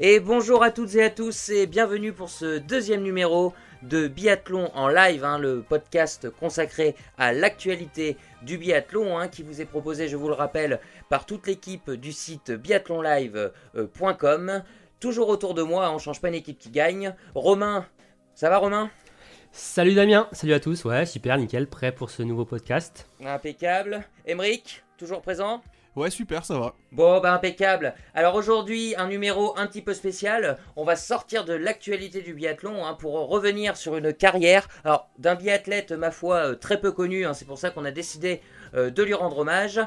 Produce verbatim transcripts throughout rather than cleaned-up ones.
Et bonjour à toutes et à tous et bienvenue pour ce deuxième numéro de Biathlon en live, hein, le podcast consacré à l'actualité du biathlon, hein, qui vous est proposé, je vous le rappelle, par toute l'équipe du site biathlon live point com. Toujours autour de moi, on change pas une équipe qui gagne. Romain, ça va Romain ? Salut Damien, salut à tous, ouais super, nickel, prêt pour ce nouveau podcast. Impeccable. Aymeric, toujours présent ? Ouais super, ça va. Bon bah impeccable. Alors aujourd'hui un numéro un petit peu spécial, on va sortir de l'actualité du biathlon, hein, pour revenir sur une carrière alors d'un biathlète ma foi très peu connu, hein, c'est pour ça qu'on a décidé euh, de lui rendre hommage.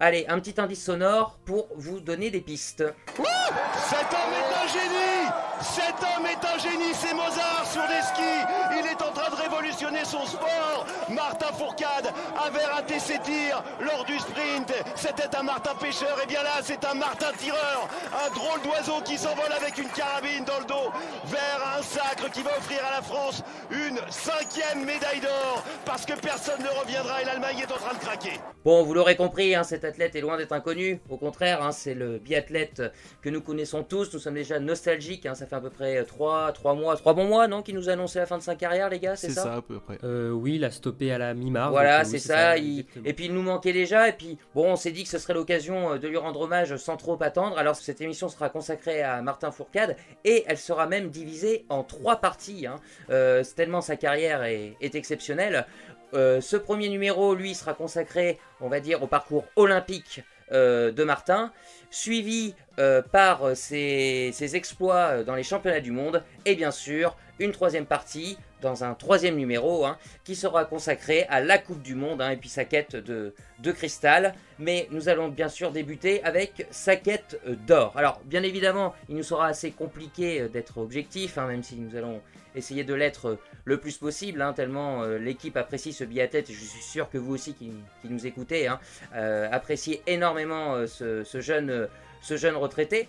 Allez, un petit indice sonore pour vous donner des pistes. Ouh, cet homme est un génie. Cet homme est un génie, c'est Mozart sur les skis. Il est en train de révolutionner son sport. Martin Fourcade avait raté ses tirs lors du sprint. C'était un Martin pêcheur, et bien là, c'est un Martin tireur. Un drôle d'oiseau qui s'envole avec une carabine dans le dos vers un sacre qui va offrir à la France une cinquième médaille d'or. Parce que personne ne reviendra et l'Allemagne est en train de craquer. Bon, vous l'aurez compris, hein, cet athlète est loin d'être inconnu. Au contraire, hein, c'est le biathlète que nous connaissons tous. Nous sommes déjà nostalgiques, hein, ça fait à peu près trois, trois mois, trois bons mois, non, qui nous annonçait la fin de sa carrière, les gars, c'est ça ? C'est ça, à peu près. Euh, oui, il a stoppé à la mi-mars. Voilà, c'est oui, ça. ça il... Et puis, il nous manquait déjà. Et puis, bon, on s'est dit que ce serait l'occasion de lui rendre hommage sans trop attendre. Alors, cette émission sera consacrée à Martin Fourcade et elle sera même divisée en trois parties. Hein. Euh, tellement sa carrière est, est exceptionnelle. Euh, ce premier numéro, lui, sera consacré, on va dire, au parcours olympique euh, de Martin, suivi euh, par ses, ses exploits dans les championnats du monde, et bien sûr, une troisième partie, dans un troisième numéro, hein, qui sera consacré à la Coupe du Monde, hein, et puis sa quête de, de cristal. Mais nous allons bien sûr débuter avec sa quête d'or. Alors, bien évidemment, il nous sera assez compliqué d'être objectif, hein, même si nous allons essayer de l'être le plus possible, hein, tellement euh, l'équipe apprécie ce biathlète, et je suis sûr que vous aussi qui, qui nous écoutez, hein, euh, appréciez énormément euh, ce, ce, jeune, euh, ce jeune retraité.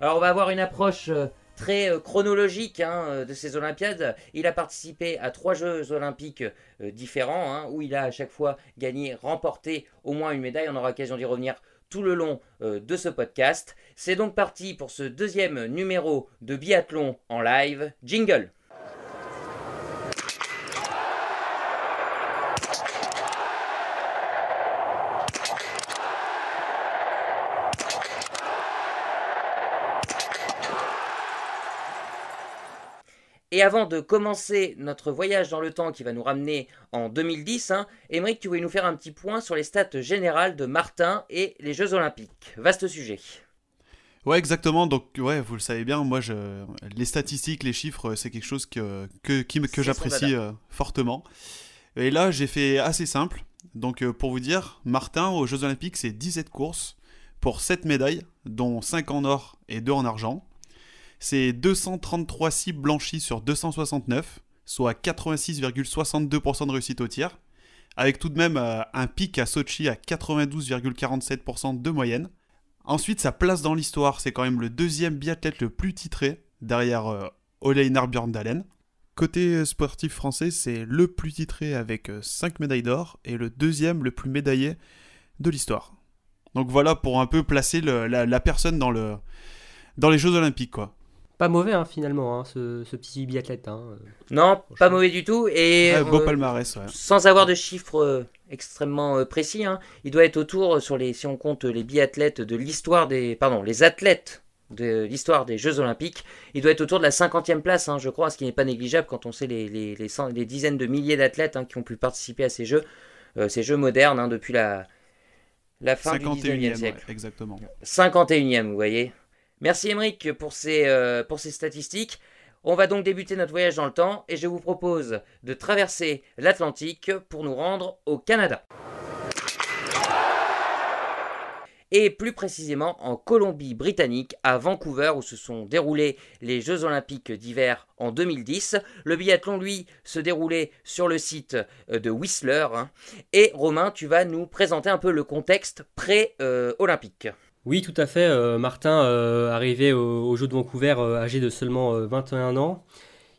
Alors on va avoir une approche euh, très euh, chronologique, hein, de ces Olympiades. Il a participé à trois Jeux Olympiques euh, différents, hein, où il a à chaque fois gagné, remporté au moins une médaille. On aura l'occasion d'y revenir tout le long euh, de ce podcast. C'est donc parti pour ce deuxième numéro de Biathlon en live. Jingle! Et avant de commencer notre voyage dans le temps qui va nous ramener en deux mille dix, hein, Aymeric, tu voulais nous faire un petit point sur les stats générales de Martin et les Jeux Olympiques. Vaste sujet. Ouais, exactement. Donc, ouais, vous le savez bien, moi, je... les statistiques, les chiffres, c'est quelque chose que, que, qui, que j'apprécie euh, fortement. Et là, j'ai fait assez simple. Donc, euh, pour vous dire, Martin, aux Jeux Olympiques, c'est dix-sept courses pour sept médailles, dont cinq en or et deux en argent. C'est deux cent trente-trois cibles blanchies sur deux cent soixante-neuf, soit quatre-vingt-six virgule soixante-deux pour cent de réussite au tir, avec tout de même euh, un pic à Sochi à quatre-vingt-douze virgule quarante-sept pour cent de moyenne. Ensuite, sa place dans l'histoire, c'est quand même le deuxième biathlète le plus titré, derrière euh, Ole Einar Bjørndalen. Côté sportif français, c'est le plus titré avec euh, cinq médailles d'or et le deuxième le plus médaillé de l'histoire. Donc voilà pour un peu placer le, la, la personne dans, le, dans les Jeux Olympiques, quoi. Pas mauvais, hein, finalement, hein, ce, ce petit biathlète. Hein, euh, non, pas mauvais du tout. Et ah, beau euh, palmarès, ouais. Sans avoir de chiffres euh, extrêmement euh, précis, hein, il doit être autour, sur les, si on compte les biathlètes de l'histoire des... Pardon, les athlètes de l'histoire des Jeux Olympiques, il doit être autour de la cinquantième place, hein, je crois, ce qui n'est pas négligeable quand on sait les, les, les, cent, les dizaines de milliers d'athlètes, hein, qui ont pu participer à ces Jeux, euh, ces Jeux modernes, hein, depuis la, la fin du dix-neuvième siècle. Ouais, exactement. cinquante et unième, vous voyez. Merci Aymeric pour ces, euh, pour ces statistiques. On va donc débuter notre voyage dans le temps et je vous propose de traverser l'Atlantique pour nous rendre au Canada. Et plus précisément en Colombie-Britannique, à Vancouver, où se sont déroulés les Jeux Olympiques d'hiver en deux mille dix. Le biathlon, lui, se déroulait sur le site de Whistler. Hein. Et Romain, tu vas nous présenter un peu le contexte pré-olympique. Oui, tout à fait. Euh, Martin, euh, arrivé aux au Jeux de Vancouver, euh, âgé de seulement euh, vingt et un ans,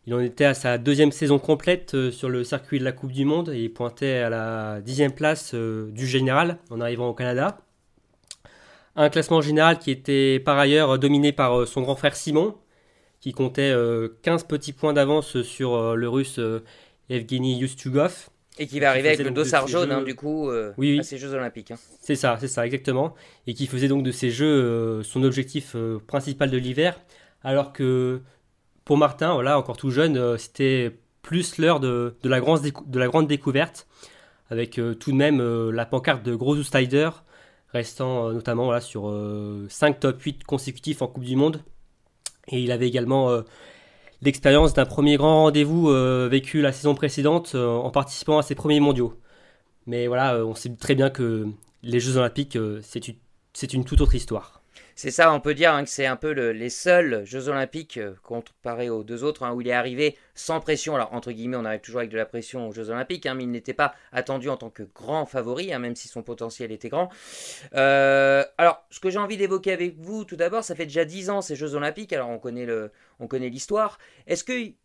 il en était à sa deuxième saison complète euh, sur le circuit de la Coupe du Monde et il pointait à la dixième place euh, du général en arrivant au Canada. Un classement général qui était par ailleurs dominé par son grand frère Simon, qui comptait quinze petits points d'avance sur le russe Evgeny Ustyugov. Et qui va arriver avec le dossard jaune, hein, du coup, euh, oui, oui. à ces Jeux Olympiques. Hein. C'est ça, c'est ça, exactement. Et qui faisait donc de ces Jeux euh, son objectif euh, principal de l'hiver. Alors que pour Martin, voilà, encore tout jeune, euh, c'était plus l'heure de, de, la grande décou- de la grande découverte, avec euh, tout de même euh, la pancarte de Großhüsteider, restant euh, notamment voilà, sur euh, cinq top huit consécutifs en Coupe du Monde. Et il avait également... Euh, l'expérience d'un premier grand rendez-vous euh, vécu la saison précédente euh, en participant à ses premiers mondiaux. Mais voilà, euh, on sait très bien que les Jeux Olympiques, euh, c'est une, c'est une toute autre histoire. C'est ça, on peut dire hein, que c'est un peu le, les seuls Jeux Olympiques, euh, comparés aux deux autres, hein, où il est arrivé sans pression. Alors, entre guillemets, on arrive toujours avec de la pression aux Jeux Olympiques, hein, mais il n'était pas attendu en tant que grand favori, hein, même si son potentiel était grand. Euh, alors, ce que j'ai envie d'évoquer avec vous, tout d'abord, ça fait déjà dix ans ces Jeux Olympiques, alors on connaît le, on connaît l'histoire. Est-ce qu'il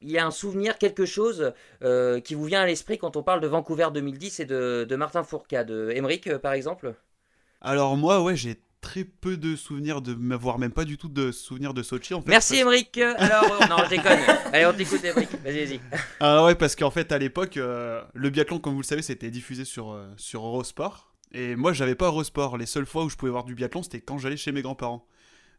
y a un souvenir, quelque chose euh, qui vous vient à l'esprit quand on parle de Vancouver deux mille dix et de, de Martin Fourcade, de Aymeric, euh, par exemple? Alors, moi, ouais, j'ai... très peu de souvenirs, de, voire même pas du tout de souvenirs de Sochi en fait. Merci Aymeric. Alors, non, je déconne. Allez, on t'écoute Aymeric, vas-y, vas-y. Ah ouais, parce qu'en fait à l'époque, euh, le biathlon, comme vous le savez, c'était diffusé sur, euh, sur Eurosport. Et moi, j'avais pas Eurosport. Les seules fois où je pouvais voir du biathlon, c'était quand j'allais chez mes grands-parents.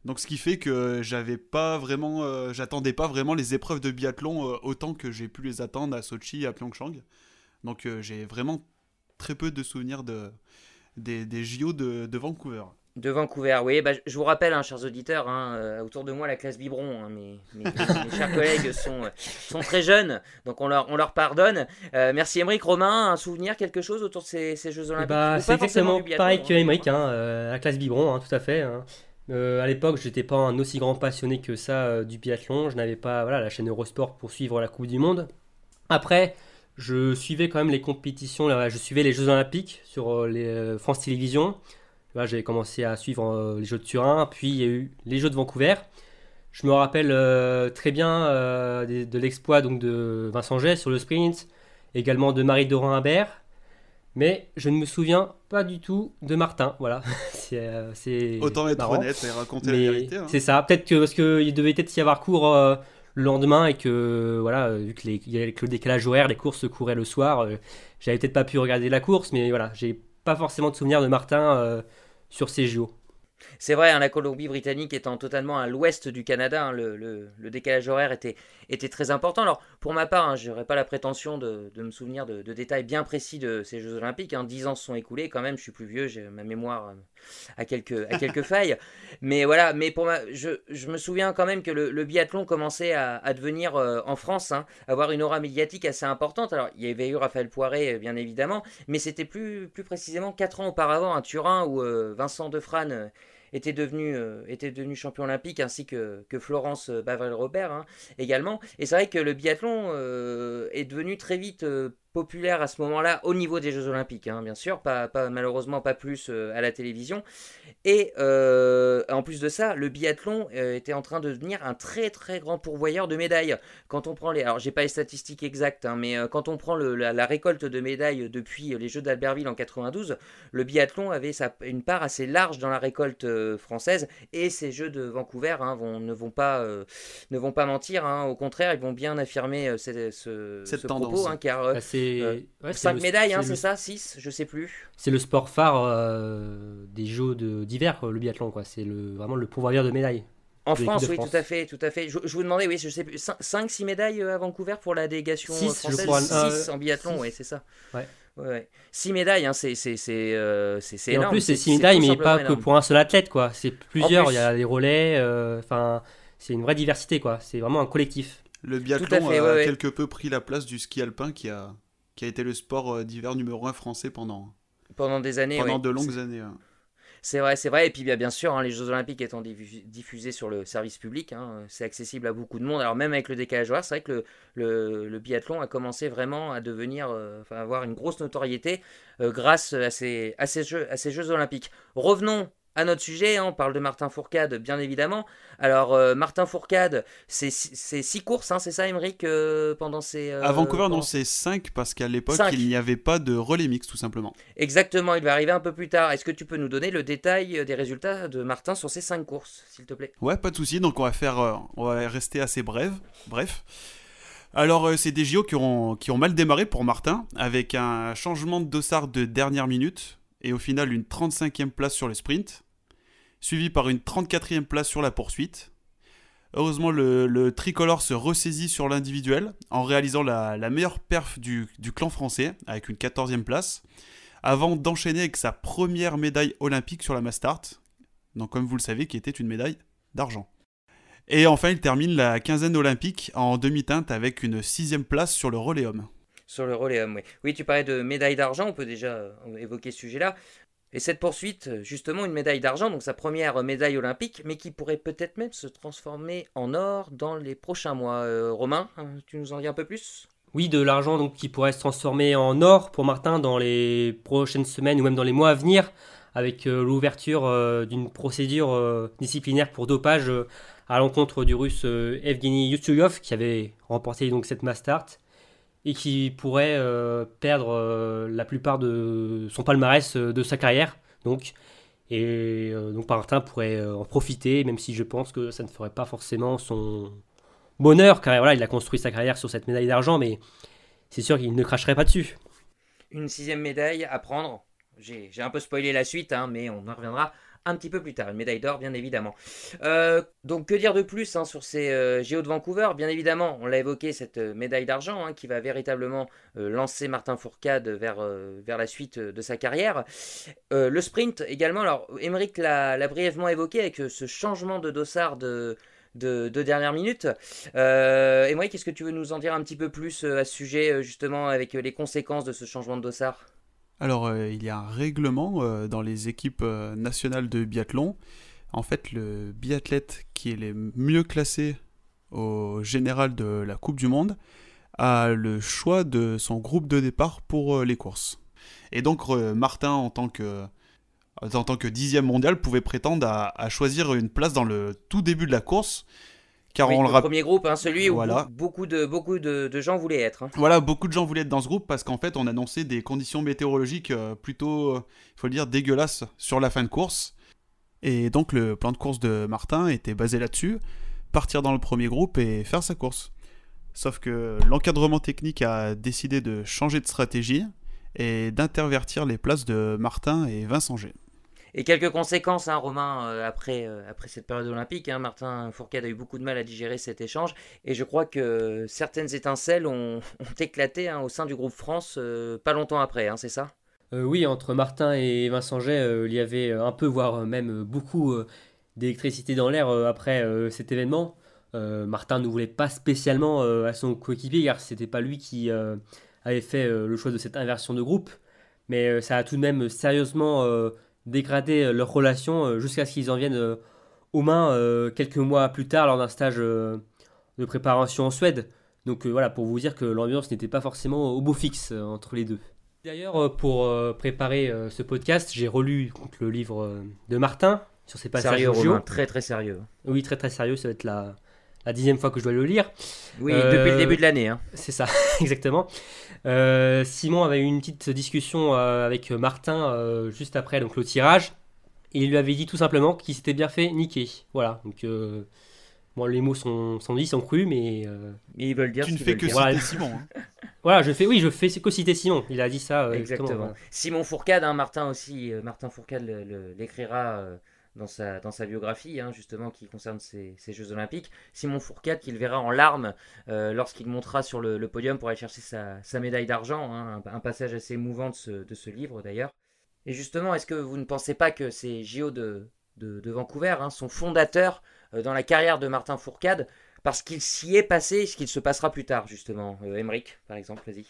Donc ce qui fait que j'avais pas vraiment, euh, j'attendais pas vraiment les épreuves de biathlon euh, autant que j'ai pu les attendre à Sochi, à Pyeongchang. Donc euh, j'ai vraiment très peu de souvenirs de, des, des J O de, de Vancouver. De Vancouver, oui. Bah, je vous rappelle, hein, chers auditeurs, hein, euh, autour de moi, la classe biberon. Hein, mes, mes, mes chers collègues sont, euh, sont très jeunes, donc on leur, on leur pardonne. Euh, merci Aymeric. Romain, un souvenir, quelque chose autour de ces, ces Jeux Olympiques? Bah, c'est exactement pareil que Aymeric, hein, euh, la classe biberon, hein, tout à fait. Hein. Euh, à l'époque, je n'étais pas un aussi grand passionné que ça euh, du biathlon. Je n'avais pas voilà, la chaîne Eurosport pour suivre la Coupe du Monde. Après, je suivais quand même les compétitions. Là, je suivais les Jeux Olympiques sur euh, les, euh, France Télévisions. Là, j'ai commencé à suivre euh, les Jeux de Turin, puis il y a eu les Jeux de Vancouver. Je me rappelle euh, très bien euh, de, de l'exploit donc, de Vincent Jay sur le sprint, également de Marie Dorin Habert, mais je ne me souviens pas du tout de Martin. Voilà, c'est, euh, c'est autant être marrant, honnête et raconter mais la vérité. Hein. C'est ça, peut-être que parce qu'il devait peut-être y avoir cours euh, le lendemain et que, voilà, vu que, les, que le décalage horaire, les courses se couraient le soir, euh, j'avais peut-être pas pu regarder la course, mais voilà, j'ai pas forcément de souvenir de Martin euh, sur ces J O. C'est vrai, hein, la Colombie-Britannique étant totalement à l'ouest du Canada, hein, le, le, le décalage horaire était, était très important. Alors, pour ma part, hein, je n'aurais pas la prétention de, de me souvenir de, de détails bien précis de ces Jeux Olympiques. Hein. Dix ans se sont écoulés quand même, je suis plus vieux, j'ai ma mémoire à quelques, à quelques failles. Mais voilà, mais pour ma, je, je me souviens quand même que le, le biathlon commençait à, à devenir euh, en France, hein, avoir une aura médiatique assez importante. Alors, il y avait eu Raphaël Poiré, bien évidemment, mais c'était plus, plus précisément quatre ans auparavant à Turin où euh, Vincent Defrasne Euh, Était devenu, euh, était devenu champion olympique, ainsi que, que Florence Baverel-Robert hein, également. Et c'est vrai que le biathlon euh, est devenu très vite euh, populaire à ce moment-là, au niveau des Jeux Olympiques, hein, bien sûr, pas, pas, malheureusement pas plus euh, à la télévision. Et euh, en plus de ça, le biathlon euh, était en train de devenir un très très grand pourvoyeur de médailles. Quand on prend les... Alors, j'ai pas les statistiques exactes, hein, mais euh, quand on prend le, la, la récolte de médailles depuis les Jeux d'Albertville en quatre-vingt-douze, le biathlon avait sa, une part assez large dans la récolte euh, française, et ces Jeux de Vancouver hein, vont, ne, vont pas, euh, ne vont pas mentir, hein, au contraire, ils vont bien affirmer euh, cette, ce, cette ce tendance. Propos, hein, car... Euh, Euh, ouais, cinq le, médailles, c'est, hein, le, c'est ça, six, je sais plus. C'est le sport phare euh, des Jeux de, d'hiver, le biathlon, quoi. C'est le, vraiment le pourvoyeur de médailles. En France, oui, France. tout à fait, tout à fait. Je, je vous demandais, oui, je sais plus, cinq six médailles à Vancouver pour la délégation six, française, six euh, en biathlon, oui, c'est ça. Ouais. Ouais. six médailles, hein, c'est, c'est, c'est, euh, c'est, c'est énorme. En plus, c'est six médailles, mais pas énorme. Que pour un seul athlète, quoi. C'est plusieurs, il y a les relais, enfin, euh, c'est une vraie diversité, quoi. C'est vraiment un collectif. Le biathlon fait, a ouais, ouais. quelque peu pris la place du ski alpin qui a, qui a été le sport d'hiver numéro un français pendant, pendant des années. Pendant ouais. de longues c'est... années. Hein. C'est vrai, c'est vrai. Et puis bien sûr, hein, les Jeux Olympiques étant diffusés sur le service public, hein, c'est accessible à beaucoup de monde. Alors même avec le décalage horaire, c'est vrai que le, le, le biathlon a commencé vraiment à devenir, euh, enfin, avoir une grosse notoriété euh, grâce à ces, à, ces jeux, à ces Jeux Olympiques. Revenons à notre sujet, hein, on parle de Martin Fourcade, bien évidemment. Alors, euh, Martin Fourcade, c'est six courses, hein, c'est ça, Aymeric, euh, pendant ces... Euh, à Vancouver, pendant... non, c'est cinq, parce qu'à l'époque, il n'y avait pas de relais mix, tout simplement. Exactement, il va arriver un peu plus tard. Est-ce que tu peux nous donner le détail des résultats de Martin sur ces cinq courses, s'il te plaît? Ouais, pas de souci. Donc, on va, faire, euh, on va rester assez bref. Bref. Alors, euh, c'est des J O qui ont, qui ont mal démarré pour Martin, avec un changement de dossard de dernière minute... et au final une trente-cinquième place sur le sprint, suivie par une trente-quatrième place sur la poursuite. Heureusement, le, le tricolore se ressaisit sur l'individuel en réalisant la, la meilleure perf du, du clan français, avec une quatorzième place, avant d'enchaîner avec sa première médaille olympique sur la mass start, donc comme vous le savez, qui était une médaille d'argent. Et enfin, il termine la quinzaine olympique en demi-teinte avec une sixième place sur le relais homme. Sur le relais homme, oui. Oui, tu parlais de médaille d'argent, on peut déjà évoquer ce sujet-là. Et cette poursuite, justement, une médaille d'argent, donc sa première médaille olympique, mais qui pourrait peut-être même se transformer en or dans les prochains mois. Euh, Romain, tu nous en dis un peu plus ? Oui, de l'argent donc qui pourrait se transformer en or pour Martin dans les prochaines semaines ou même dans les mois à venir, avec euh, l'ouverture euh, d'une procédure euh, disciplinaire pour dopage euh, à l'encontre du russe euh, Evgeny Yushchev, qui avait remporté donc cette mass start, et qui pourrait euh, perdre euh, la plupart de son palmarès euh, de sa carrière. Donc, et euh, donc Martin pourrait euh, en profiter, même si je pense que ça ne ferait pas forcément son bonheur, car voilà, il a construit sa carrière sur cette médaille d'argent, mais c'est sûr qu'il ne cracherait pas dessus. Une sixième médaille à prendre. J'ai un peu spoilé la suite, hein, mais on en reviendra un petit peu plus tard, une médaille d'or bien évidemment. Euh, donc que dire de plus, hein, sur ces euh, J O de Vancouver? Bien évidemment, on l'a évoqué, cette euh, médaille d'argent, hein, qui va véritablement euh, lancer Martin Fourcade vers, euh, vers la suite euh, de sa carrière. Euh, le sprint également, alors Aymeric l'a brièvement évoqué avec euh, ce changement de dossard de, de, de dernière minute. Euh, Aymeric, est-ce que tu veux nous en dire un petit peu plus euh, à ce sujet, euh, justement avec euh, les conséquences de ce changement de dossard? Alors, euh, il y a un règlement euh, dans les équipes euh, nationales de biathlon. En fait, le biathlète qui est le mieux classé au général de la Coupe du Monde a le choix de son groupe de départ pour euh, les courses. Et donc, euh, Martin, en tant que en tant que dixième mondial, pouvait prétendre à, à choisir une place dans le tout début de la course. Car oui, on le, le premier groupe, hein, celui voilà. où beaucoup, de, beaucoup de, de gens voulaient être. Hein. Voilà, beaucoup de gens voulaient être dans ce groupe parce qu'en fait, on annonçait des conditions météorologiques plutôt, il faut le dire, dégueulasses sur la fin de course. Et donc, le plan de course de Martin était basé là-dessus, partir dans le premier groupe et faire sa course. Sauf que l'encadrement technique a décidé de changer de stratégie et d'intervertir les places de Martin et Vincent Jay. Et quelques conséquences, hein, Romain, euh, après, euh, après cette période olympique. Hein, Martin Fourcade a eu beaucoup de mal à digérer cet échange. Et je crois que certaines étincelles ont, ont éclaté, hein, au sein du groupe France euh, pas longtemps après, hein, c'est ça? euh, Oui, entre Martin et Vincent Jay, euh, il y avait un peu, voire même beaucoup euh, d'électricité dans l'air euh, après euh, cet événement. Euh, Martin ne voulait pas spécialement euh, à son coéquipier, car ce n'était pas lui qui euh, avait fait euh, le choix de cette inversion de groupe. Mais euh, ça a tout de même sérieusement... Euh, dégrader leurs relations jusqu'à ce qu'ils en viennent aux mains quelques mois plus tard lors d'un stage de préparation en Suède. Donc voilà, pour vous dire que l'ambiance n'était pas forcément au beau fixe entre les deux. D'ailleurs, pour préparer ce podcast, j'ai relu le livre de Martin sur ses passages. Sérieux, Romain, très très sérieux. Oui, très très sérieux, ça va être la, la dixième fois que je dois le lire. Oui, euh, depuis le début de l'année. Hein. C'est ça, exactement. Euh, Simon avait eu une petite discussion euh, avec Martin euh, juste après donc, le tirage, et il lui avait dit tout simplement qu'il s'était bien fait niquer. Voilà, donc euh, bon, les mots sont, sont dits, sont crus, mais euh, ils veulent dire. Tu ne fais que citer Simon. Hein. Voilà, je fais, oui, je fais que citer Simon. Il a dit ça euh, exactement. exactement. Simon Fourcade, hein, Martin aussi. Euh, Martin Fourcade l'écrira. Euh, Dans sa, dans sa biographie, hein, justement, qui concerne ces Jeux Olympiques. Simon Fourcade, qu'il verra en larmes euh, lorsqu'il montera sur le, le podium pour aller chercher sa, sa médaille d'argent, hein, un, un passage assez émouvant de ce, de ce livre d'ailleurs. Et justement, est-ce que vous ne pensez pas que ces J O de, de, de Vancouver, hein, sont fondateurs euh, dans la carrière de Martin Fourcade, parce qu'il s'y est passé et ce qu'il se passera plus tard, justement? euh, Aymeric, par exemple, vas-y.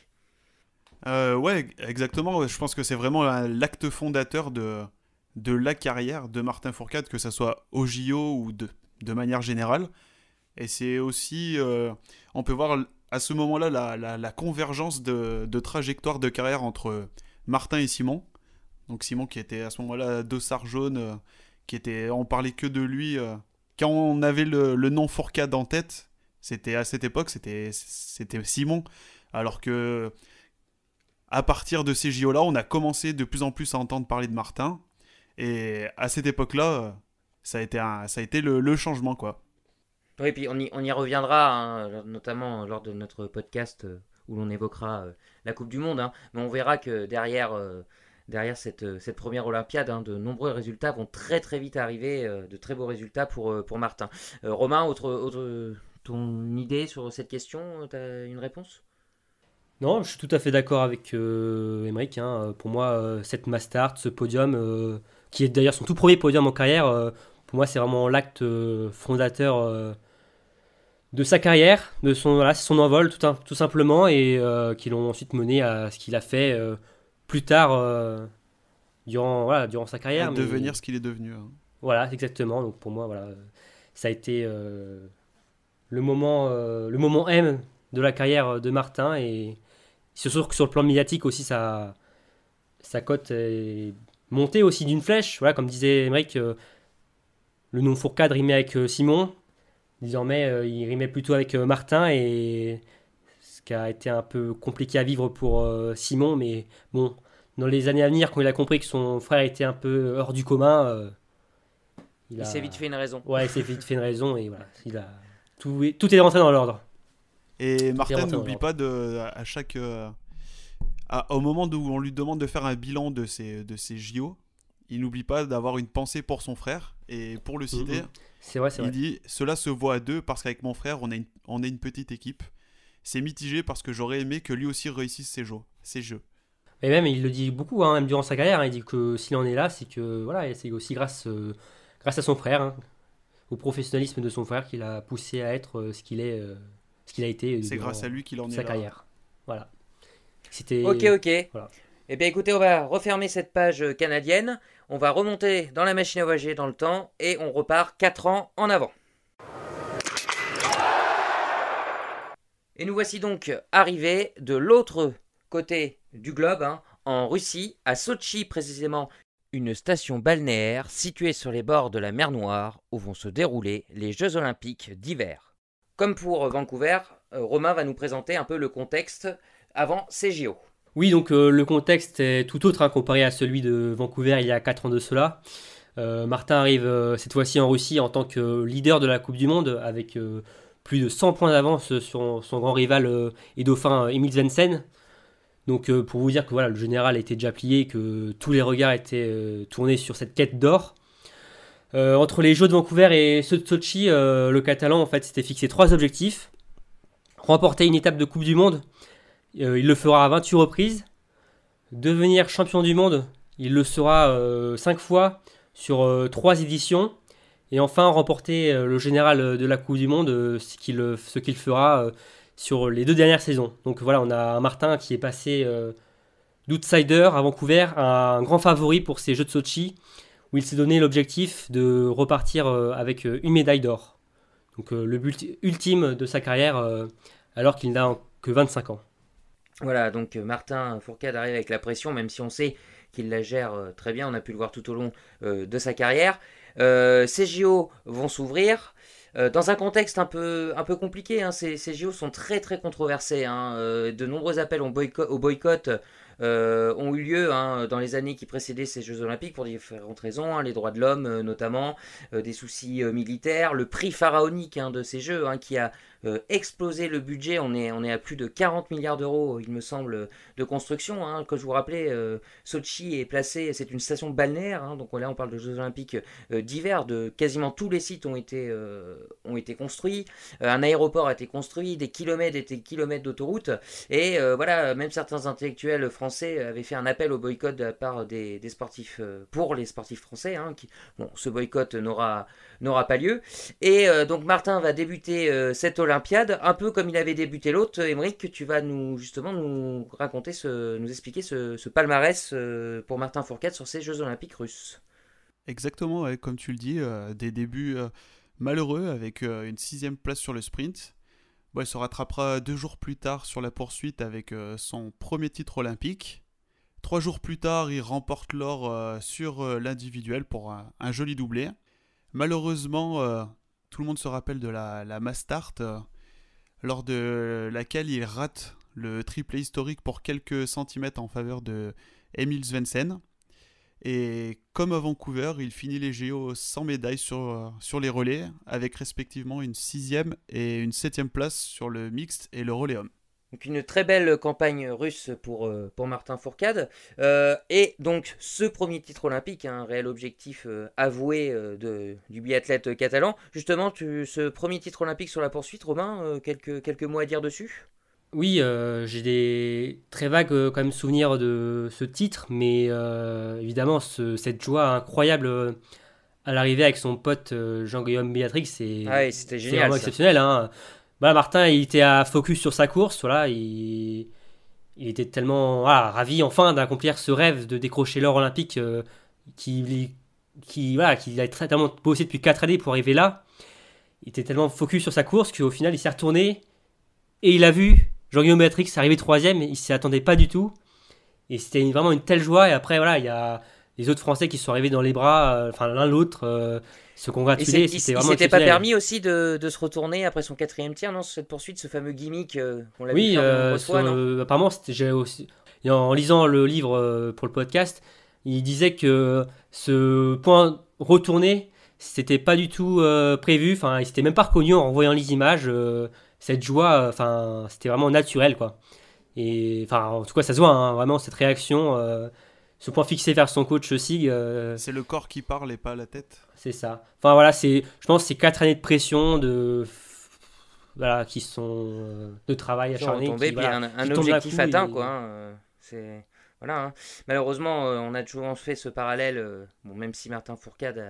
Euh, ouais, exactement. Je pense que c'est vraiment l'acte fondateur de... de la carrière de Martin Fourcade, que ça soit au J O ou de, de manière générale. Et c'est aussi, euh, on peut voir à ce moment-là la, la, la convergence de, de trajectoire de carrière entre Martin et Simon. Donc Simon qui était à ce moment-là dossard jaune, euh, qui était, on parlait que de lui. Euh, quand on avait le, le nom Fourcade en tête, c'était à cette époque, c'était, c'était Simon. Alors que à partir de ces J O là, on a commencé de plus en plus à entendre parler de Martin. Et à cette époque-là, ça a été, un, ça a été le, le changement, quoi. Oui, et puis on y, on y reviendra, hein, notamment lors de notre podcast euh, où l'on évoquera euh, la Coupe du Monde. Hein, mais on verra que derrière, euh, derrière cette, cette première Olympiade, hein, de nombreux résultats vont très très vite arriver, euh, de très beaux résultats pour, euh, pour Martin. Euh, Romain, autre, autre, ton idée sur cette question, tu as une réponse ? Non, je suis tout à fait d'accord avec euh, Aymeric. Hein. Pour moi, euh, cette Mastart, ce podium, euh, qui est d'ailleurs son tout premier podium en carrière, euh, pour moi, c'est vraiment l'acte euh, fondateur euh, de sa carrière, de son, voilà, son envol, tout, un, tout simplement, et euh, qui l'ont ensuite mené à ce qu'il a fait euh, plus tard euh, durant, voilà, durant sa carrière. À devenir mais, ce qu'il est devenu. Hein. Voilà, exactement. Donc pour moi, voilà, ça a été euh, le moment, euh, le moment M de la carrière de Martin, et c'est sûr que sur le plan médiatique aussi, sa, sa cote est montée aussi d'une flèche. Voilà, comme disait Aymeric, euh, le nom Fourcade rimait avec euh, Simon. Désormais, euh, il rimait plutôt avec euh, Martin, et ce qui a été un peu compliqué à vivre pour euh, Simon. Mais bon, dans les années à venir, quand il a compris que son frère était un peu hors du commun, euh, il, il a... s'est vite fait une raison. Ouais, il s'est vite fait une raison, et voilà, il a... tout, est... tout est rentré dans l'ordre. Et Martin, n'oublie pas de, à chaque, euh, à, au moment où on lui demande de faire un bilan de ses, de ses J O, il n'oublie pas d'avoir une pensée pour son frère. Et pour le citer, mmh. c'est vrai, c'est il vrai. dit « Cela se voit à deux parce qu'avec mon frère, on est une, on est une petite équipe. C'est mitigé parce que j'aurais aimé que lui aussi réussisse ses jeux. Ses jeux. » Et même, il le dit beaucoup, hein, même durant sa carrière. Hein, il dit que s'il en est là, c'est que voilà, c'est aussi grâce, euh, grâce à son frère, hein, au professionnalisme de son frère, qu'il a poussé à être euh, ce qu'il est... Euh... qu'il a été. C'est grâce à lui qu'il en est là. Sa carrière. Voilà. C'était. Ok, ok. Voilà. Eh bien, écoutez, on va refermer cette page canadienne. On va remonter dans la machine à voyager dans le temps et on repart quatre ans en avant. Et nous voici donc arrivés de l'autre côté du globe, hein, en Russie, à Sochi précisément, une station balnéaire située sur les bords de la mer Noire où vont se dérouler les Jeux Olympiques d'hiver. Comme pour Vancouver, Romain va nous présenter un peu le contexte avant ces J O. Oui, donc euh, le contexte est tout autre, hein, comparé à celui de Vancouver il y a quatre ans de cela. Euh, Martin arrive euh, cette fois-ci en Russie en tant que leader de la Coupe du Monde, avec euh, plus de cent points d'avance sur son grand rival euh, et dauphin Emil Svendsen. Donc euh, pour vous dire que voilà, le général était déjà plié, que tous les regards étaient euh, tournés sur cette quête d'or. Euh, entre les Jeux de Vancouver et ceux de Sochi, euh, le Catalan en fait s'était fixé trois objectifs. Remporter une étape de Coupe du Monde, euh, il le fera à vingt-huit reprises. Devenir champion du monde, il le sera euh, cinq fois sur euh, trois éditions. Et enfin remporter euh, le général de la Coupe du Monde, euh, ce qu'il, ce qu'il fera euh, sur les deux dernières saisons. Donc voilà, on a un Martin qui est passé euh, d'outsider à Vancouver à un grand favori pour ces Jeux de Sochi, où il s'est donné l'objectif de repartir avec une médaille d'or. Donc le but ultime de sa carrière, alors qu'il n'a que vingt-cinq ans. Voilà, donc Martin Fourcade arrive avec la pression, même si on sait qu'il la gère très bien, on a pu le voir tout au long de sa carrière. Euh, ces J O vont s'ouvrir euh, dans un contexte un peu, un peu compliqué, hein. Ces, ces J O sont très très controversés, hein. De nombreux appels au boycott, au boycott Euh, ont eu lieu, hein, dans les années qui précédaient ces Jeux Olympiques pour différentes raisons, hein, les droits de l'homme euh, notamment, euh, des soucis euh, militaires, le prix pharaonique, hein, de ces Jeux, hein, qui a euh, explosé le budget. On est, on est à plus de quarante milliards d'euros, il me semble, de construction. Hein, comme je vous rappelais, euh, Sochi est placé, c'est une station balnéaire, hein, donc là on parle de Jeux Olympiques euh, d'hiver, de quasiment tous les sites ont été, euh, ont été construits, euh, un aéroport a été construit, des kilomètres et des kilomètres d'autoroutes, et euh, voilà, même certains intellectuels français avait fait un appel au boycott de la part des, des sportifs, euh, pour les sportifs français, hein, qui, bon, ce boycott n'aura, n'aura pas lieu. Et euh, donc Martin va débuter euh, cette Olympiade un peu comme il avait débuté l'autre. Aymeric, tu vas nous justement nous raconter, ce, nous expliquer ce, ce palmarès euh, pour Martin Fourcade sur ces Jeux Olympiques russes. Exactement, ouais, comme tu le dis, euh, des débuts euh, malheureux avec euh, une sixième place sur le sprint. Bon, il se rattrapera deux jours plus tard sur la poursuite avec euh, son premier titre olympique. Trois jours plus tard, il remporte l'or euh, sur euh, l'individuel pour un, un joli doublé. Malheureusement, euh, tout le monde se rappelle de la, la mass start, euh, lors de laquelle il rate le triplé historique pour quelques centimètres en faveur de Emil Svendsen. Et comme à Vancouver, il finit les J O sans médaille sur, euh, sur les relais, avec respectivement une sixième et une septième place sur le mixte et le relais homme. Donc une très belle campagne russe pour, euh, pour Martin Fourcade. Euh, et donc ce premier titre olympique, un réel objectif euh, avoué euh, de, du biathlète catalan. Justement, tu, ce premier titre olympique sur la poursuite, Romain, euh, quelques, quelques mots à dire dessus ? Oui, euh, j'ai des très vagues euh, quand même souvenirs de ce titre, mais euh, évidemment ce, cette joie incroyable euh, à l'arrivée avec son pote euh, Jean-Guillaume Béatrix, c'est ah oui, c'était génial, vraiment ça. Exceptionnel. Hein. Voilà, Martin, il était à focus sur sa course, voilà, il, il était tellement voilà, ravi enfin d'accomplir ce rêve de décrocher l'or olympique euh, qu'il qui, voilà, qui a tellement bossé depuis quatre années pour arriver là. Il était tellement focus sur sa course qu'au final il s'est retourné et il a vu Jean-Guillaume Béatrix est arrivé troisième, il ne s'y attendait pas du tout. Et c'était une, vraiment une telle joie. Et après, voilà, il y a les autres Français qui sont arrivés dans les bras, euh, enfin l'un l'autre, euh, se congratulaient. Il ne s'était pas permis aussi de, de se retourner après son quatrième tir, non, sur cette poursuite, ce fameux gimmick euh, qu'on l'a oui, vu euh, sur, fois, non euh, apparemment, j'ai aussi, en lisant le livre euh, pour le podcast, il disait que ce point retourné, c'était pas du tout euh, prévu. Enfin, il s'était même pas reconnu en voyant les images. Euh, Cette joie, enfin, c'était vraiment naturel, quoi. Et enfin, en tout cas, ça se voit, hein, vraiment cette réaction, euh, ce point fixé vers son coach Sig. Euh, c'est le corps qui parle et pas la tête. C'est ça. Enfin voilà, c'est, je pense, c'est quatre années de pression, de voilà, qui sont euh, de travail acharné, qui, puis voilà, un, un qui objectif atteint, et... quoi. Hein, c'est voilà. Hein. Malheureusement, euh, on a toujours fait ce parallèle. Euh, bon, même si Martin Fourcade a...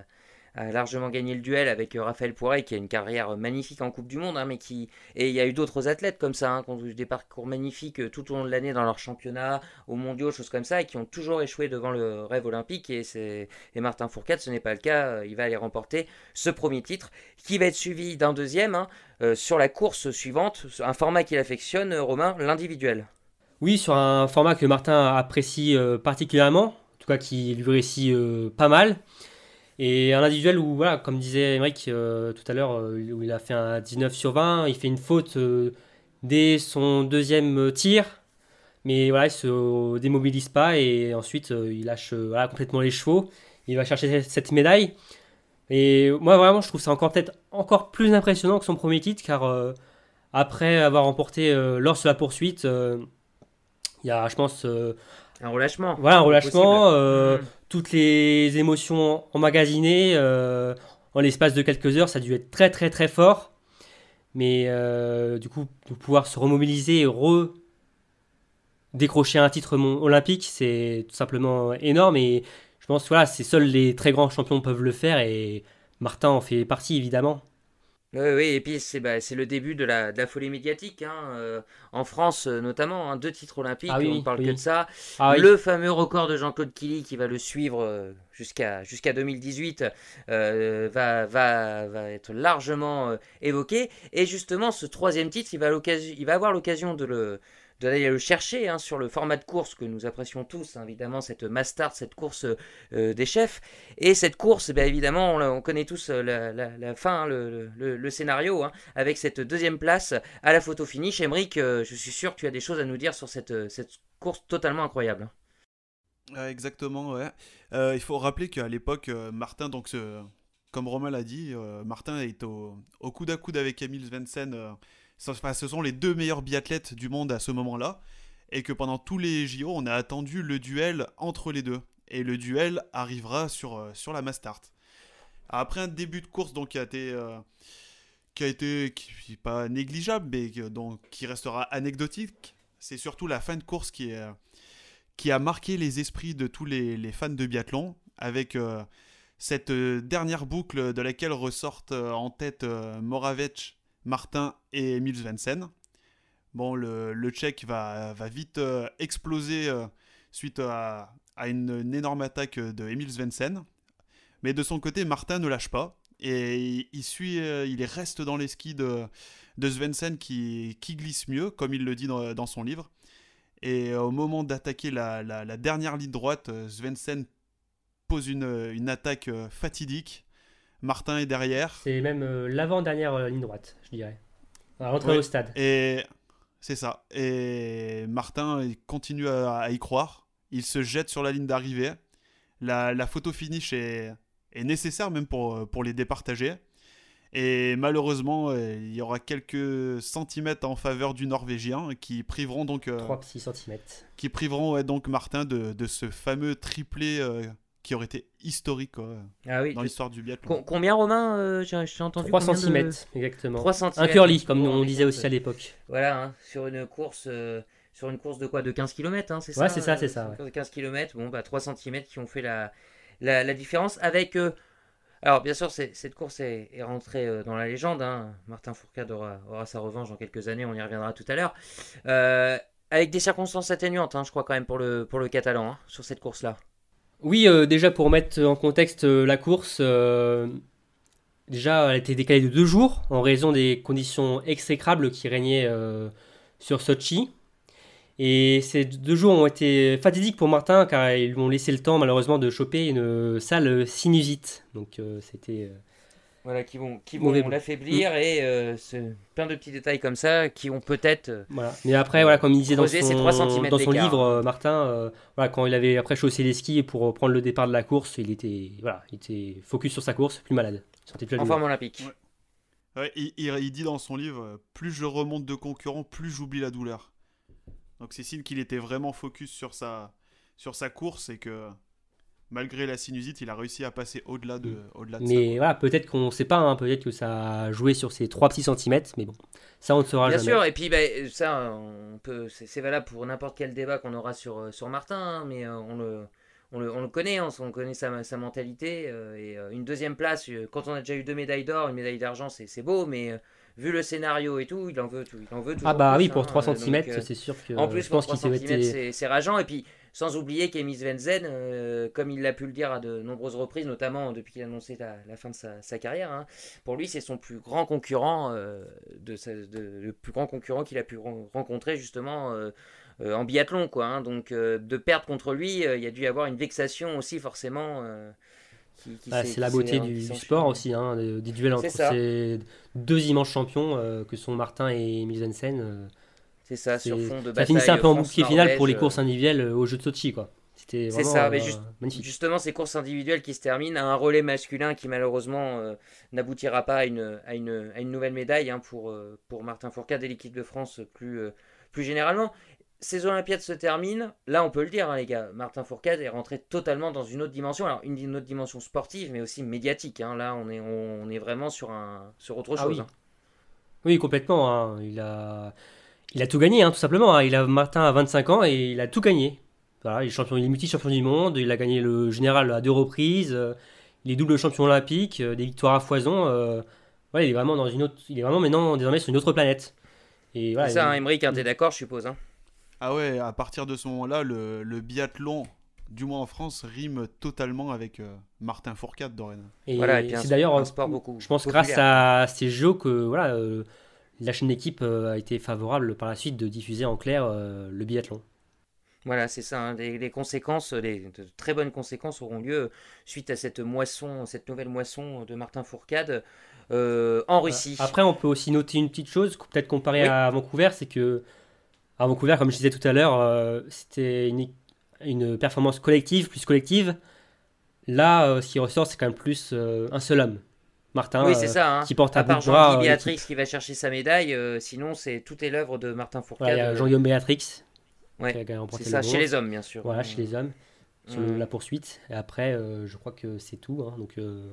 a largement gagné le duel avec Raphaël Poiré, qui a une carrière magnifique en Coupe du Monde, hein, mais qui... et il y a eu d'autres athlètes comme ça, hein, qui ont eu des parcours magnifiques tout au long de l'année dans leur championnat, aux mondiaux, choses comme ça, et qui ont toujours échoué devant le rêve olympique, et, c'est... et Martin Fourcade, ce n'est pas le cas, il va aller remporter ce premier titre, qui va être suivi d'un deuxième, hein, euh, sur la course suivante, un format qu'il affectionne, Romain, l'individuel. Oui, sur un format que Martin apprécie euh, particulièrement, en tout cas qui lui réussit euh, pas mal. Et un individuel où, voilà, comme disait Aymeric euh, tout à l'heure, euh, où il a fait un dix-neuf sur vingt, il fait une faute euh, dès son deuxième euh, tir, mais voilà, il ne se euh, démobilise pas et ensuite euh, il lâche euh, voilà, complètement les chevaux, il va chercher cette médaille. Et moi vraiment je trouve ça encore peut-être encore plus impressionnant que son premier titre, car euh, après avoir remporté euh, l'or sur la poursuite, euh, il y a je pense... Euh, un relâchement. Voilà, un relâchement, euh, mmh. toutes les émotions emmagasinées, euh, en l'espace de quelques heures, ça a dû être très très très fort. Mais euh, du coup, de pouvoir se remobiliser et redécrocher un titre olympique, c'est tout simplement énorme. Et je pense que voilà, c'est seuls les très grands champions peuvent le faire et Martin en fait partie évidemment. Oui, oui, et puis c'est, bah, c'est le début de la, de la folie médiatique, hein, euh, en France euh, notamment, hein, deux titres olympiques, ah oui, on ne parle oui. que de ça. Ah le oui. fameux record de Jean-Claude Killy qui va le suivre euh, jusqu'à, jusqu'à deux mille dix-huit euh, va, va, va être largement euh, évoqué. Et justement, ce troisième titre, il va, il va avoir l'occasion de le... d'aller le chercher, hein, sur le format de course que nous apprécions tous, hein, évidemment, cette mass start, cette course euh, des chefs. Et cette course, bien évidemment, on, on connaît tous la, la, la fin, hein, le, le, le scénario, hein, avec cette deuxième place à la photo finish. Aymeric, euh, je suis sûr que tu as des choses à nous dire sur cette, cette course totalement incroyable. Euh, exactement, ouais. Euh, il faut rappeler qu'à l'époque, euh, Martin, donc, euh, comme Romain l'a dit, euh, Martin est au, au coude à coude avec Emil Svendsen. Euh, Enfin, ce sont les deux meilleurs biathlètes du monde à ce moment-là, et que pendant tous les J O, on a attendu le duel entre les deux. Et le duel arrivera sur, sur la mass start. Après un début de course donc, qui a été, euh, qui a été qui, pas négligeable, mais donc, qui restera anecdotique, c'est surtout la fin de course qui, est, qui a marqué les esprits de tous les, les fans de biathlon, avec euh, cette dernière boucle de laquelle ressortent euh, en tête euh, Moravec, Martin et Emil Svendsen. Bon, le, le Tchèque va, va vite euh, exploser euh, suite à, à une, une énorme attaque de Emil Svendsen. Mais de son côté, Martin ne lâche pas. Et il, il, suit, euh, il reste dans les skis de, de Svendsen qui, qui glisse mieux, comme il le dit dans, dans son livre. Et au moment d'attaquer la, la, la dernière ligne droite, Svendsen pose une, une attaque fatidique. Martin est derrière. C'est même euh, l'avant-dernière euh, ligne droite, je dirais. À l'entrée, ouais, au stade. Et c'est ça. Et Martin il continue à, à y croire. Il se jette sur la ligne d'arrivée. La, la photo finish est, est nécessaire même pour, pour les départager. Et malheureusement, il y aura quelques centimètres en faveur du Norvégien qui priveront donc euh, trois à six centimètres. Qui priveront ouais, donc Martin de, de ce fameux triplé euh, qui aurait été historique quoi, ah oui, dans l'histoire du biathlon. Com combien Romain euh, j'ai entendu trois centimètres de... exactement. trois centimètres, un curly comme on disait aussi à l'époque. Voilà, hein, sur une course euh, sur une course de quoi, de quinze kilomètres, hein, c'est ça. Ouais, c'est ça, c'est ça. Ouais. quinze kilomètres, bon bah trois centimètres qui ont fait la la, la différence avec euh, alors, bien sûr, cette course est, est rentrée euh, dans la légende. Hein. Martin Fourcade aura, aura sa revanche dans quelques années. On y reviendra tout à l'heure. Euh, avec des circonstances atténuantes, hein, je crois, quand même, pour le, pour le Catalan, hein, sur cette course-là. Oui, euh, déjà, pour mettre en contexte euh, la course, euh, déjà, elle a été décalée de deux jours en raison des conditions exécrables qui régnaient euh, sur Sochi. Et ces deux jours ont été fatidiques pour Martin car ils lui ont laissé le temps malheureusement de choper une salle sinusite. Donc euh, c'était... Euh, voilà, qui vont, qui vont l'affaiblir, mmh, et euh, ce, plein de petits détails comme ça qui ont peut-être... Euh, voilà. Mais après, voilà, comme il disait dans son, dans son livre, euh, Martin, euh, voilà, quand il avait après chaussé les skis pour prendre le départ de la course, il était, voilà, il était focus sur sa course, plus malade. Plus en forme olympique. Ouais. Ouais, il, il, il dit dans son livre « Plus je remonte de concurrents, plus j'oublie la douleur ». Donc c'est signe qu'il était vraiment focus sur sa, sur sa course et que malgré la sinusite, il a réussi à passer au-delà de, au-delà de ça. Mais voilà, peut-être qu'on ne sait pas, hein, peut-être que ça a joué sur ces trois à six centimètres, mais bon, ça on ne saura jamais. Bien sûr, et puis bah, ça, on peut, c'est valable pour n'importe quel débat qu'on aura sur, sur Martin, hein, mais euh, on, le, on, le, on le connaît, hein, on connaît sa, sa mentalité. Euh, et euh, une deuxième place, euh, quand on a déjà eu deux médailles d'or, une médaille d'argent, c'est beau, mais... Euh, vu le scénario et tout, il en veut tout. Il en veut tout. Ah bah oui, pour trois centimètres, euh, c'est sûr que... En plus, je pour pense trois centimètres, c'est rageant. Et puis, sans oublier qu'Emil Svendsen, euh, comme il l'a pu le dire à de nombreuses reprises, notamment depuis qu'il a annoncé la, la fin de sa, sa carrière, hein, pour lui, c'est son plus grand concurrent, euh, de sa, de, le plus grand concurrent qu'il a pu re rencontrer, justement, euh, euh, en biathlon, quoi. Hein. Donc, euh, de perdre contre lui, euh, il y a dû y avoir une vexation aussi, forcément... Euh, Bah, c'est la beauté du, du sport aussi, hein, des, des duels entre ces deux immenses champions euh, que sont Martin et Emil Svendsen. Euh, c'est ça, sur fond de bataille. Ça finissait un peu en bouclier final pour les courses individuelles euh, aux Jeux de Sochi, quoi. C'était vraiment ça, mais euh, juste, magnifique. Justement, ces courses individuelles qui se terminent à un relais masculin qui malheureusement euh, n'aboutira pas à une, à, une, à une nouvelle médaille, hein, pour, euh, pour Martin Fourcade et l'équipe de France plus, euh, plus généralement. Ces Olympiades se terminent, là on peut le dire, hein, les gars, Martin Fourcade est rentré totalement dans une autre dimension, alors une, une autre dimension sportive mais aussi médiatique, hein. Là on est, on, on est vraiment sur, un, sur autre chose. Ah oui. Hein. Oui, complètement, hein. il, a, il a tout gagné, hein, tout simplement, hein. Il a, Martin a vingt-cinq ans et il a tout gagné. Voilà, il est champion, il est multi-champion du monde, il a gagné le général à deux reprises, euh, il est double champion olympique, euh, des victoires à foison, euh, ouais, il, est vraiment dans une autre, il est vraiment maintenant désormais sur une autre planète. Et voilà, c'est ça, Aymeric, hein, t'es d'accord je suppose, hein. Ah ouais, à partir de ce moment-là, le, le biathlon, du moins en France, rime totalement avec euh, Martin Fourcade dorénavant. Et, voilà, et c'est d'ailleurs un sport beaucoup. Je pense populaire. Grâce à ces jeux que voilà, euh, la chaîne d'équipe euh, a été favorable par la suite de diffuser en clair euh, le biathlon. Voilà, c'est ça. Hein, les, les conséquences, les de très bonnes conséquences auront lieu suite à cette moisson, cette nouvelle moisson de Martin Fourcade euh, en Russie. Après, on peut aussi noter une petite chose, peut-être comparé oui. à Vancouver, c'est que. À Vancouver, comme je disais tout à l'heure, euh, c'était une, une performance collective, plus collective. Là, euh, ce qui ressort, c'est quand même plus euh, un seul homme. Martin, oui, c'est ça, hein. Qui porte à, à part Jean-Guillaume Béatrix qui va chercher sa médaille, euh, sinon c'est tout est l'œuvre de Martin Fourcade. Ouais, il y a Jean-Guillaume Béatrix, ouais, qui a remporté ça, le chez les hommes, bien sûr. Voilà, chez les hommes, sur mmh. la poursuite. Et après, euh, je crois que c'est tout. Hein, donc... Euh...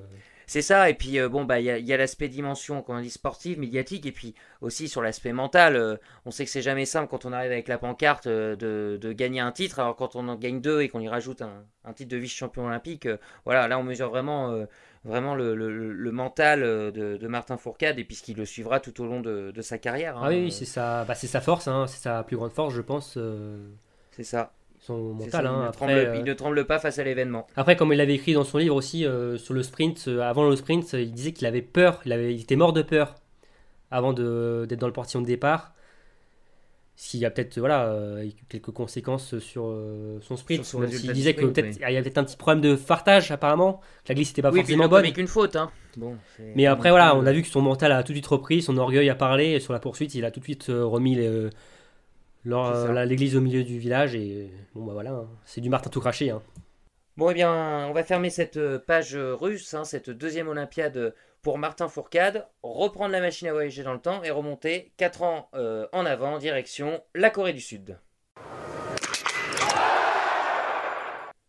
C'est ça, et puis euh, bon, bah, il y a, y a l'aspect dimension, comme on dit, sportive, médiatique, et puis aussi sur l'aspect mental. Euh, on sait que c'est jamais simple quand on arrive avec la pancarte euh, de, de gagner un titre, alors quand on en gagne deux et qu'on y rajoute un, un titre de vice-champion olympique, euh, voilà, là on mesure vraiment, euh, vraiment le, le, le mental euh, de, de Martin Fourcade, et puis ce qui le suivra tout au long de, de sa carrière. Hein, ah oui, euh... c'est sa, bah, c'est sa force, hein, c'est sa plus grande force, je pense. Euh... C'est ça. Son mental, ça, hein. il, Après, tremble, euh... il ne tremble pas face à l'événement. Après, comme il l'avait écrit dans son livre aussi, euh, sur le sprint, euh, avant le sprint, il disait qu'il avait peur, il, avait, il était mort de peur avant d'être dans le portillon de départ. S'il y a peut-être voilà, euh, quelques conséquences sur euh, son sprint. Sur son il disait qu'il oui. y avait peut-être un petit problème de fartage, apparemment. La glisse n'était pas oui, forcément bonne. Oui, mais une faute. Hein. Bon, mais après, voilà, on a vu que son mental a tout de suite repris, son orgueil a parlé. Et sur la poursuite, il a tout de suite euh, remis les, leur, l'église au milieu du village. Et bon, bah voilà, hein. C'est du Martin tout craché. Hein. Bon, eh bien, on va fermer cette page russe, hein, cette deuxième Olympiade pour Martin Fourcade, reprendre la machine à voyager dans le temps et remonter quatre ans euh, en avant, direction la Corée du Sud.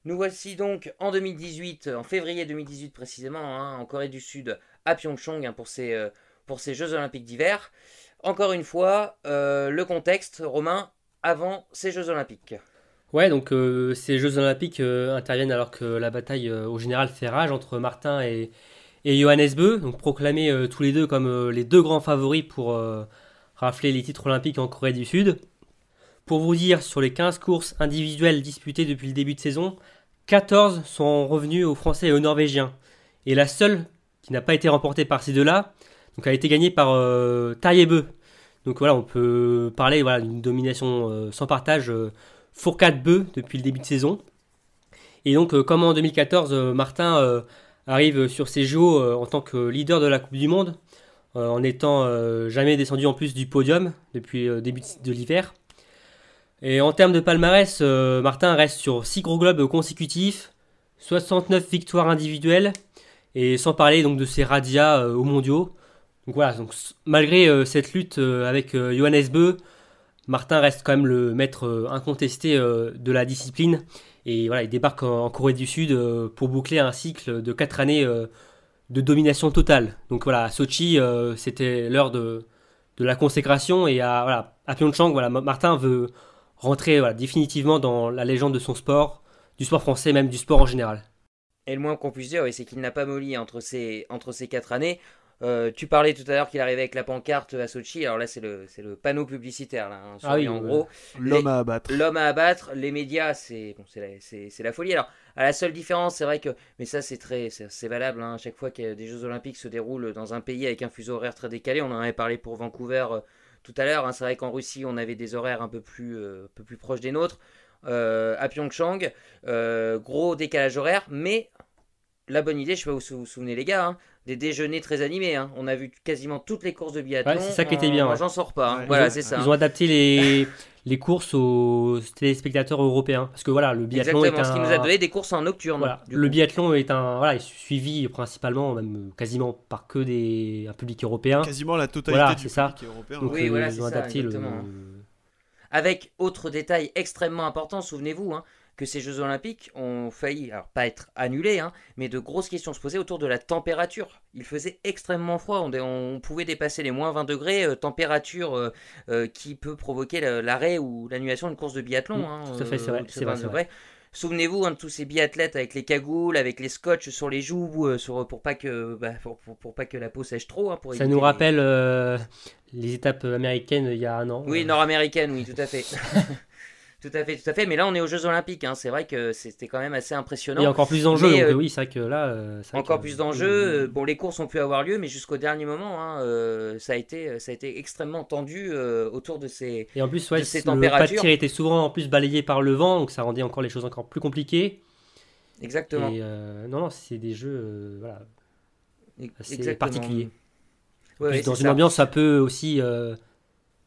Nous voici donc en deux mille dix-huit, en février deux mille dix-huit précisément, hein, en Corée du Sud, à Pyeongchang, hein, pour ces euh, pour ces Jeux Olympiques d'hiver. Encore une fois, euh, le contexte, Romain, avant ces Jeux Olympiques. Ouais, donc euh, ces Jeux Olympiques euh, interviennent alors que la bataille euh, au général fait rage entre Martin et... et Johannes Bø, donc proclamés euh, tous les deux comme euh, les deux grands favoris pour euh, rafler les titres olympiques en Corée du Sud. Pour vous dire, sur les quinze courses individuelles disputées depuis le début de saison, quatorze sont revenues aux Français et aux Norvégiens. Et la seule qui n'a pas été remportée par ces deux-là, donc a été gagnée par euh, Tarjei Bø. Donc voilà, on peut parler voilà, d'une domination euh, sans partage euh, Fourcade-Bø depuis le début de saison. Et donc, euh, comme en deux mille quatorze, euh, Martin... Euh, arrive sur ces J O euh, en tant que leader de la Coupe du Monde, euh, en n'étant euh, jamais descendu en plus du podium depuis le euh, début de, de l'hiver. Et en termes de palmarès, euh, Martin reste sur six gros globes consécutifs, soixante-neuf victoires individuelles, et sans parler donc de ses radias euh, aux mondiaux. Donc voilà, donc, malgré euh, cette lutte euh, avec euh, Johannes Bø, Martin reste quand même le maître euh, incontesté euh, de la discipline. Et voilà, il débarque en Corée du Sud pour boucler un cycle de quatre années de domination totale. Donc voilà, à Sochi, c'était l'heure de, de la consécration. Et à, voilà, à Pyeongchang, voilà, Martin veut rentrer voilà, définitivement dans la légende de son sport, du sport français, même du sport en général. Et le moins qu'on puisse dire, c'est qu'il n'a pas molli entre ces, entre ces quatre années. Euh, tu parlais tout à l'heure qu'il arrivait avec la pancarte à Sochi. Alors là, c'est le, c'est le panneau publicitaire. Là, hein, ah oui, en gros, l'homme les, à abattre. L'homme à abattre. Les médias, c'est, bon, c'est, la, c'est, c'est la folie. Alors, à la seule différence, c'est vrai que, mais ça, c'est très, c'est, c'est valable. Hein, chaque fois que des Jeux Olympiques se déroulent dans un pays avec un fuseau horaire très décalé, on en avait parlé pour Vancouver euh, tout à l'heure. Hein, c'est vrai qu'en Russie, on avait des horaires un peu plus, euh, un peu plus proches des nôtres. Euh, à Pyeongchang, euh, gros décalage horaire, mais la bonne idée, je sais pas si vous vous souvenez, les gars. Hein, des déjeuners très animés, hein. On a vu quasiment toutes les courses de biathlon. Ouais, c'est ça qui était bien. Moi, ouais. J'en sors pas. Hein. Ouais, voilà, ont, c'est ça. Ils ont adapté les, les courses aux téléspectateurs européens parce que voilà, le biathlon Exactement, est ce un... qui nous a donné des courses en nocturne. Voilà, le coup. biathlon est un voilà, suivi principalement, même quasiment par que des un public européen. Quasiment la totalité voilà, du c'est public ça. européen. Donc, oui, euh, voilà, ils ont c'est adapté ça, le... Avec autre détail extrêmement important, souvenez-vous. Hein, que ces Jeux Olympiques ont failli, alors pas être annulés, hein, mais de grosses questions se posaient autour de la température. Il faisait extrêmement froid, on, dé, on pouvait dépasser les moins vingt degrés, euh, température euh, euh, qui peut provoquer le, l'arrêt ou l'annulation d'une course de biathlon. Hein, Tout à fait, euh, c'est vrai. C'est vrai, c'est vrai. Souvenez-vous hein, de tous ces biathlètes avec les cagoules, avec les scotch sur les joues, euh, sur, pour, pas que, bah, pour, pour, pour pas que la peau sèche trop. Hein, pour Ça nous rappelle les... Euh, les étapes américaines il y a un an. Oui, euh... nord-américaines, oui, tout à fait. Tout à fait, tout à fait. Mais là, on est aux Jeux Olympiques. Hein. C'est vrai que c'était quand même assez impressionnant. Il y a encore plus d'enjeux. Euh, oui, c'est vrai que là... Euh, c'est vrai encore que, plus d'enjeux. Euh, bon, les courses ont pu avoir lieu, mais jusqu'au dernier moment, hein, euh, ça, a été, ça a été extrêmement tendu euh, autour de ces températures. Et en plus, ouais, le pas de tir était souvent en plus balayé par le vent, donc ça rendait encore les choses encore plus compliquées. Exactement. Et, euh, non, non, c'est des jeux euh, voilà, assez Exactement. particuliers. Ouais, plus, dans une ça. ambiance, ça peut aussi... Euh,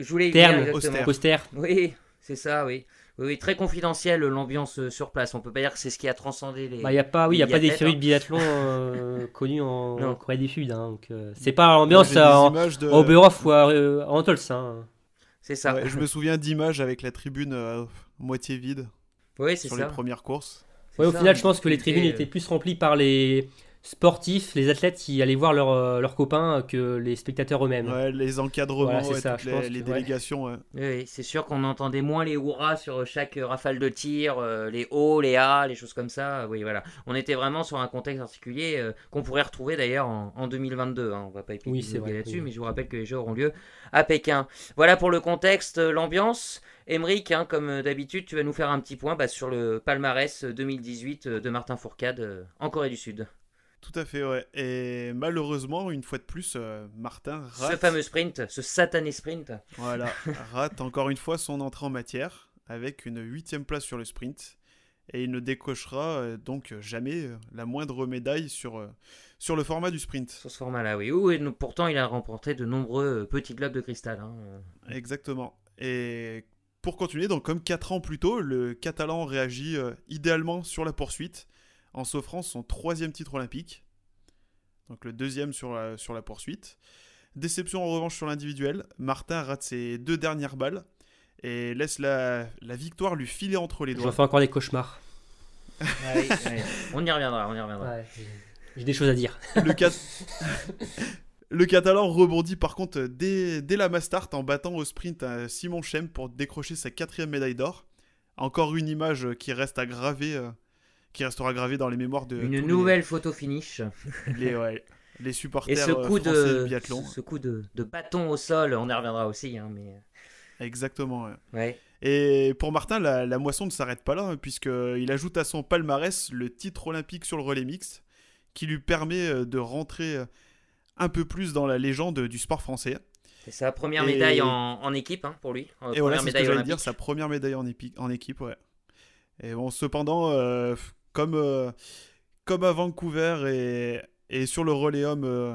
Je voulais terne, dire, austère. austère. Oui, c'est ça, oui. Oui, oui, très confidentiel l'ambiance sur place. On peut pas dire que c'est ce qui a transcendé les. Il bah, y a pas, oui, il y a pas des séries de biathlon euh, connues en, en Corée du Sud. Hein, donc euh, c'est pas l'ambiance en, de... au Oberhof ou à euh, Antols. Hein. C'est ça. Ouais, je me souviens d'images avec la tribune euh, moitié vide. Oui, c'est sur ça. Les premières courses. Ouais, au ça, final, je pense que les tribunes euh... étaient plus remplies par les sportifs, les athlètes qui allaient voir leurs leur copains que les spectateurs eux-mêmes. Ouais, les encadrements, voilà, ouais, ça, les, les que, délégations. Ouais. Ouais. Oui, c'est sûr qu'on entendait moins les hurrahs sur chaque rafale de tir, euh, les O, les A, les choses comme ça. Oui, voilà. On était vraiment sur un contexte particulier euh, qu'on pourrait retrouver d'ailleurs en, en deux mille vingt-deux. Hein. On va pas épiloguer oui, là-dessus, oui. mais je vous rappelle que les Jeux auront lieu à Pékin. Voilà pour le contexte, l'ambiance. Aymeric, hein, comme d'habitude, tu vas nous faire un petit point bah, sur le palmarès deux mille dix-huit de Martin Fourcade euh, en Corée du Sud. Tout à fait, ouais. Et malheureusement, une fois de plus, euh, Martin rate... Ce fameux sprint, ce satané sprint. Voilà, rate encore une fois son entrée en matière avec une huitième place sur le sprint. Et il ne décochera euh, donc jamais euh, la moindre médaille sur, euh, sur le format du sprint. Sur ce format-là, oui. Ouh, et nous, pourtant, il a remporté de nombreux euh, petits globes de cristal. Hein. Exactement. Et pour continuer, donc, comme quatre ans plus tôt, le Catalan réagit euh, idéalement sur la poursuite, en s'offrant son troisième titre olympique, donc le deuxième sur la, sur la poursuite. Déception en revanche sur l'individuel, Martin rate ses deux dernières balles et laisse la, la victoire lui filer entre les doigts. Je vais faire encore des cauchemars. ouais, ouais. On y reviendra, on y reviendra. Ouais. J'ai des choses à dire. Le, cat... le Catalan rebondit par contre dès, dès la mass start en battant au sprint à Simon Schempp pour décrocher sa quatrième médaille d'or. Encore une image qui reste à graver... qui restera gravé dans les mémoires de... Une nouvelle les... photo finish. Les, ouais, les supporters et ce coup français de, de biathlon. Ce coup de, de bâton au sol, on y reviendra aussi. Hein, mais... Exactement. Ouais. Ouais. Et pour Martin, la, la moisson ne s'arrête pas là, hein, puisqu'il ajoute à son palmarès le titre olympique sur le relais mixte, qui lui permet de rentrer un peu plus dans la légende du sport français. C'est sa première et... médaille en, en équipe hein, pour lui. En, et voilà, c'est ce que j'allais dire, sa première médaille en, épi... en équipe. Ouais. Et bon, cependant... Euh... Comme, euh, comme à Vancouver et, et sur le relais homme euh,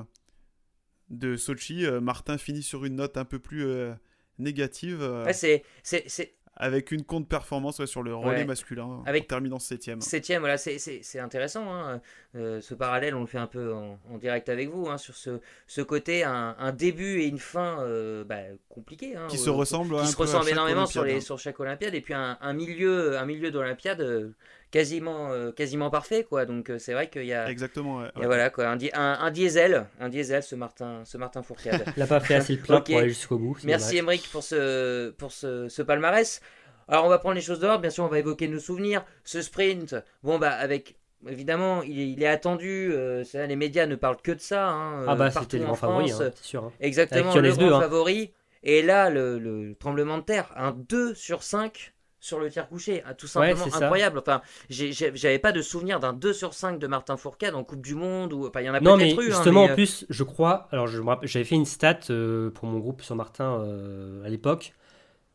de Sochi, euh, Martin finit sur une note un peu plus euh, négative. Euh, ouais, c'est, c'est, c'est... Avec une contre-performance ouais, sur le relais ouais. masculin, avec... en terminant septième. Septième, voilà, c'est, c'est, c'est intéressant. Hein. Euh, ce parallèle, on le fait un peu en, en direct avec vous, hein, sur ce, ce côté, un, un début et une fin euh, bah, compliqués. Hein, qui euh, se ressemblent Qui se ressemblent énormément sur, les, hein. sur chaque Olympiade. Et puis un, un, milieu, un milieu d'Olympiade... Euh, Quasiment, euh, quasiment parfait quoi. Donc euh, c'est vrai qu'il y a exactement ouais, ouais. Y a, voilà quoi un, di- un, un diesel un diesel ce Martin ce Martin Fourcade. Il n'a pas fait assez le plein okay. pour aller jusqu'au bout. Merci Aymeric pour ce pour ce, ce palmarès. Alors on va prendre les choses dehors. Bien sûr on va évoquer nos souvenirs. Ce sprint bon bah avec évidemment il est, il est attendu. Euh, ça, les médias ne parlent que de ça. Hein, ah bah c'était le grand favori. Hein, c'est sûr. Hein. Exactement le grand deux, favori. Hein. Et là le, le tremblement de terre un deux sur cinq. Sur le tir couché, tout simplement ouais, incroyable. Enfin, j'ai, j'ai, j'avais pas de souvenir d'un deux sur cinq de Martin Fourcade en Coupe du Monde. Ou, enfin, il y en a non, peut-être mais eu. Justement, hein, mais... en plus, je crois. Alors, je me rappelle, j'avais fait une stat euh, pour mon groupe sur Martin euh, à l'époque,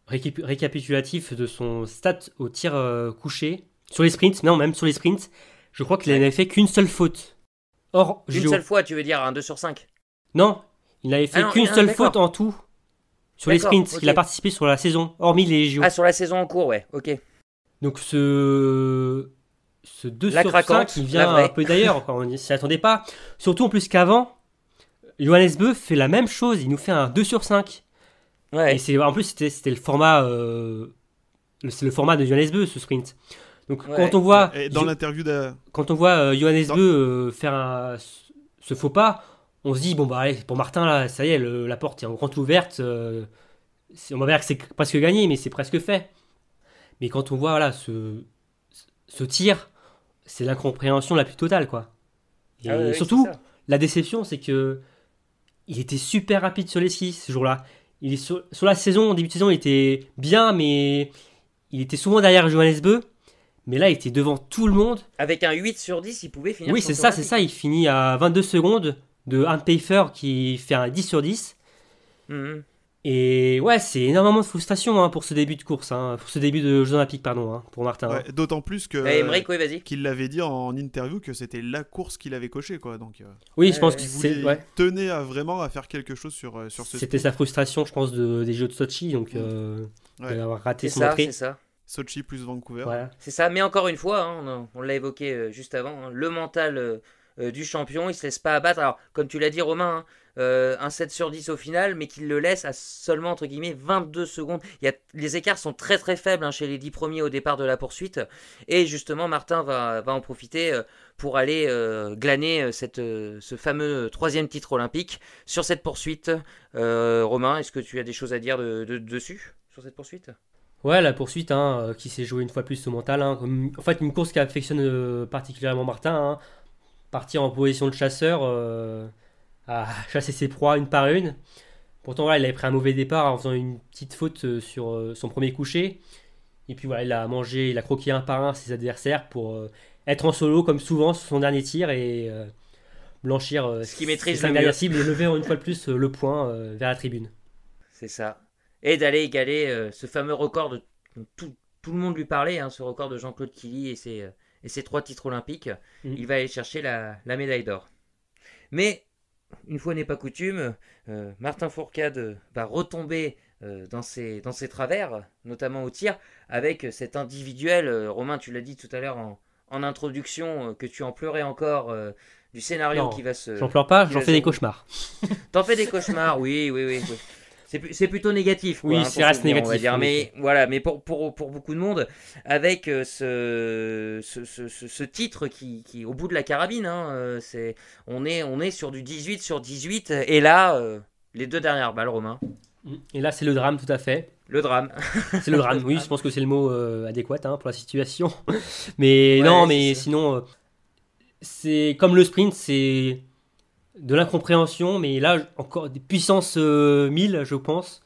récap- récapitulatif de son stat au tir euh, couché. Sur les sprints, non, même sur les sprints, je crois qu'il ouais. n'avait fait qu'une seule faute. Or, une Gio... seule fois, tu veux dire un deux sur cinq ? Non, il n'avait fait ah, non, qu'une non, seule d'accord. faute en tout. Sur D'accord, les sprints, okay. il a participé sur la saison, hormis les J O. Ah, sur la saison en cours, ouais, ok. Donc ce, ce deux sur cinq qui vient un peu d'ailleurs, on ne s'y attendait pas. Surtout en plus qu'avant, Johannes Bø fait la même chose, il nous fait un deux sur cinq. Ouais. Et c'est... En plus, c'était, c'était le format euh... c'est le format de Johannes Bø, ce sprint. Donc ouais. quand on voit, Et dans l'interview de... quand on voit Johannes dans... Bø euh, faire un... ce faux pas, on se dit, bon, bah, allez, pour Martin, là, ça y est, le, la porte est en grande ouverte. Euh, on va dire que c'est presque gagné, mais c'est presque fait. Mais quand on voit voilà, ce, ce tir, c'est l'incompréhension la plus totale, quoi. Et ah oui, surtout, oui, la déception, c'est que il était super rapide sur les skis ce jour-là. Il est sur, sur la saison, au début de saison, il était bien, mais il était souvent derrière Johannes Bø. Mais là, il était devant tout le monde. Avec un huit sur dix, il pouvait finir. Oui, c'est ça, c'est ça. Il finit à vingt-deux secondes. De Arne Pfeiffer qui fait un dix sur dix. Mmh. Et ouais, c'est énormément de frustration hein, pour ce début de course, hein, pour ce début de Jeux Olympiques, pardon, hein, pour Martin. Ouais, hein. D'autant plus que eh, Aymeric, oui, vas-y. Qu'il l'avait dit en interview que c'était la course qu'il avait cochée, quoi. Donc euh, oui, je pense euh, qu'il c'est, ouais. tenait à vraiment à faire quelque chose sur euh, sur ce. C'était sprint. Sa frustration, je pense, de, des Jeux de Sochi, donc euh, ouais. d'avoir raté c'est son ça, entrée. C'est ça. Sochi plus Vancouver. Voilà. C'est ça. Mais encore une fois, hein, on, on l'a évoqué euh, juste avant, hein, le mental. Euh, Euh, du champion, il se laisse pas abattre. Alors, comme tu l'as dit, Romain, hein, euh, un sept sur dix au final, mais qu'il le laisse à seulement entre guillemets vingt-deux secondes. Il y a, les écarts sont très très faibles hein, chez les dix premiers au départ de la poursuite. Et justement, Martin va, va en profiter euh, pour aller euh, glaner euh, cette, euh, ce fameux troisième titre olympique sur cette poursuite. Euh, Romain, est-ce que tu as des choses à dire de, de, dessus, sur cette poursuite ? Ouais, la poursuite hein, qui s'est jouée une fois plus au mental. Hein, comme, en fait, une course qui affectionne euh, particulièrement Martin. Hein. Partir en position de chasseur euh, à chasser ses proies une par une. Pourtant, voilà, il avait pris un mauvais départ en faisant une petite faute sur euh, son premier coucher. Et puis voilà, il a mangé, il a croqué un par un ses adversaires pour euh, être en solo comme souvent sur son dernier tir et euh, blanchir euh, ce qui maîtrise sa dernière cible et lever une fois de plus euh, le point euh, vers la tribune. C'est ça. Et d'aller égaler euh, ce fameux record de tout, tout le monde lui parlait, hein, ce record de Jean-Claude Killy et ses, et ses trois titres olympiques. Mmh. Il va aller chercher la, la médaille d'or. Mais une fois n'est pas coutume, euh, Martin Fourcade va retomber euh, dans, ses, dans ses travers, notamment au tir, avec cet individuel, euh, Romain, tu l'as dit tout à l'heure en, en introduction, euh, que tu en pleurais encore euh, du scénario non, qui va se... J'en pleure pas, j'en fais des cauchemars. T'en fais des cauchemars, oui, oui, oui. oui. C'est plutôt négatif. Quoi, oui, hein, c'est reste négatif. On va dire. Oui. Mais, voilà, mais pour, pour, pour beaucoup de monde, avec ce, ce, ce, ce titre qui, qui est au bout de la carabine, hein, est, on, est, on est sur du dix-huit sur dix-huit. Et là, euh, les deux dernières balles, Romain. Et là, c'est le drame, tout à fait. Le drame. C'est le drame, oui, je pense que c'est le mot euh, adéquat hein, pour la situation. Mais ouais, non, mais sinon, euh, c'est comme le sprint, c'est... de l'incompréhension, mais là, encore des puissances euh, mille, je pense.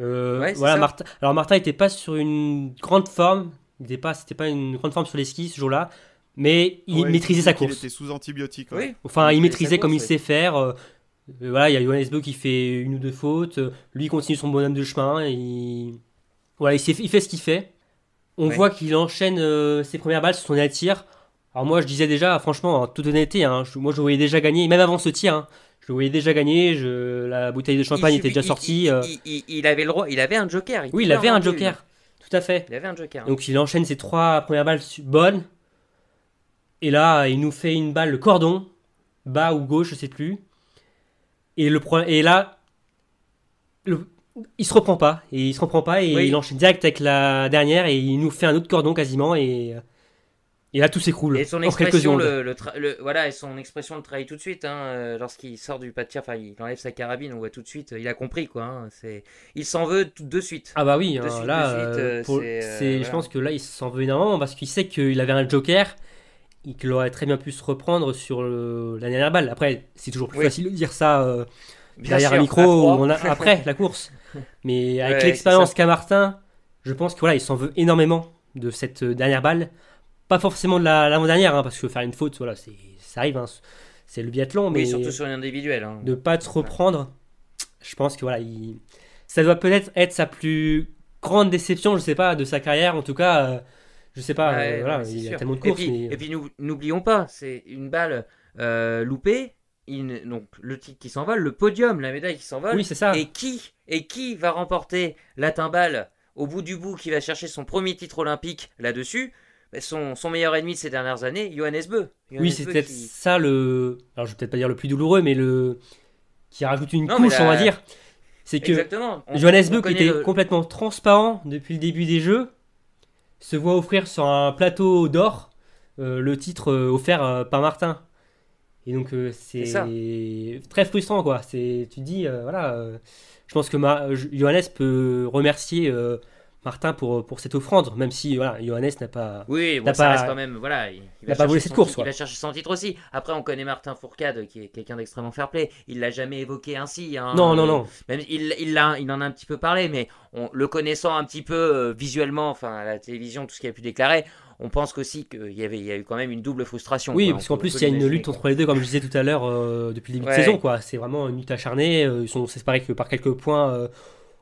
Euh, ouais, voilà, Martin, alors, Martin n'était pas sur une grande forme. C'était pas, pas une grande forme sur les skis, ce jour-là. Mais il ouais, maîtrisait il sa course. Il était sous antibiotiques. Ouais. Oui. Enfin, il, il maîtrisait comme course, il ouais. sait faire. Euh, voilà, il y a Johannes Bø qui fait une ou deux fautes. Euh, lui, il continue son bonhomme de chemin. Et il... Voilà, il, il fait ce qu'il fait. On ouais. voit qu'il enchaîne euh, ses premières balles sur son attir. Alors moi je disais déjà, franchement, en toute honnêteté, hein, je, moi je le voyais déjà gagner, même avant ce tir, hein, je le voyais déjà gagner, je, la bouteille de champagne il était subit, déjà il, sortie. Il, euh... il, il, il avait le droit, il avait un joker. Il oui, il avait un joker, lui. Tout à fait. Il avait un joker. Hein. Donc il enchaîne ses trois premières balles bonnes, et là il nous fait une balle, le cordon, bas ou gauche, je sais plus. Et, le pro... et là, le... il se reprend pas, et il se reprend pas, et oui. il enchaîne direct avec la dernière, et il nous fait un autre cordon quasiment, et... Et là, tout s'écroule. Et son expression, le, le le, voilà, et son expression le trahit tout de suite. Hein, lorsqu'il sort du pas de tir, enfin, il enlève sa carabine, on voit tout de suite, il a compris quoi. Hein, il s'en veut tout de suite. Ah bah oui, de hein, suite, là, de suite, pour, euh, voilà. je pense que là, il s'en veut énormément parce qu'il sait qu'il avait un joker et qu'il aurait très bien pu se reprendre sur le, la dernière balle. Après, c'est toujours plus oui. facile de dire ça euh, derrière sûr, un micro ou on a, après la course. Mais avec ouais, l'expérience qu'a Martin, je pense que voilà, il s'en veut énormément de cette dernière balle. Pas forcément de l'avant-dernière, la, hein, parce que faire une faute, voilà, ça arrive, hein, c'est le biathlon. Mais oui, surtout sur l'individuel. Hein. De ne pas te reprendre, je pense que voilà, il... ça doit peut-être être sa plus grande déception, je ne sais pas, de sa carrière. En tout cas, euh, je ne sais pas, ouais, euh, voilà, il sûr. y a tellement de courses. Et puis, mais... puis n'oublions pas, c'est une balle euh, loupée, une... donc le titre qui s'envole, le podium, la médaille qui s'envole. Oui, c'est ça. Et qui, et qui va remporter la timbale au bout du bout, qui va chercher son premier titre olympique là-dessus? Son, son meilleur ennemi de ces dernières années, Johannes Bø. Oui, c'est peut-être qui... ça le. Alors, je vais peut-être pas dire le plus douloureux, mais le. Qui rajoute une non, couche, la... on va dire. C'est que. Exactement. On, Johannes Bø, qui était le... complètement transparent depuis le début des Jeux, se voit offrir sur un plateau d'or euh, le titre euh, offert euh, par Martin. Et donc, euh, c'est très frustrant, quoi. Tu te dis, euh, voilà. Euh, je pense que ma... Johannes peut remercier. Euh, Martin pour, pour cette offrande, même si voilà, Johannes n'a pas... Oui, bon, ça pas, reste quand même... Voilà, il, il n'a pas voulu cette course. Titre, il va chercher son titre aussi. Après, on connaît Martin Fourcade, qui est quelqu'un d'extrêmement fair-play. Il ne l'a jamais évoqué ainsi. Hein. Non, non, non. Même, il, il, a, il en a un petit peu parlé, mais on, le connaissant un petit peu euh, visuellement, enfin, à la télévision, tout ce qu'il a pu déclarer, on pense qu'aussi qu'il y, y a eu quand même une double frustration. Oui, quoi, parce qu'en plus, il y a une lutte entre les deux, comme je disais tout à l'heure, euh, depuis le début ouais. de saison. C'est vraiment une lutte acharnée. Ils sont séparés que par quelques points euh,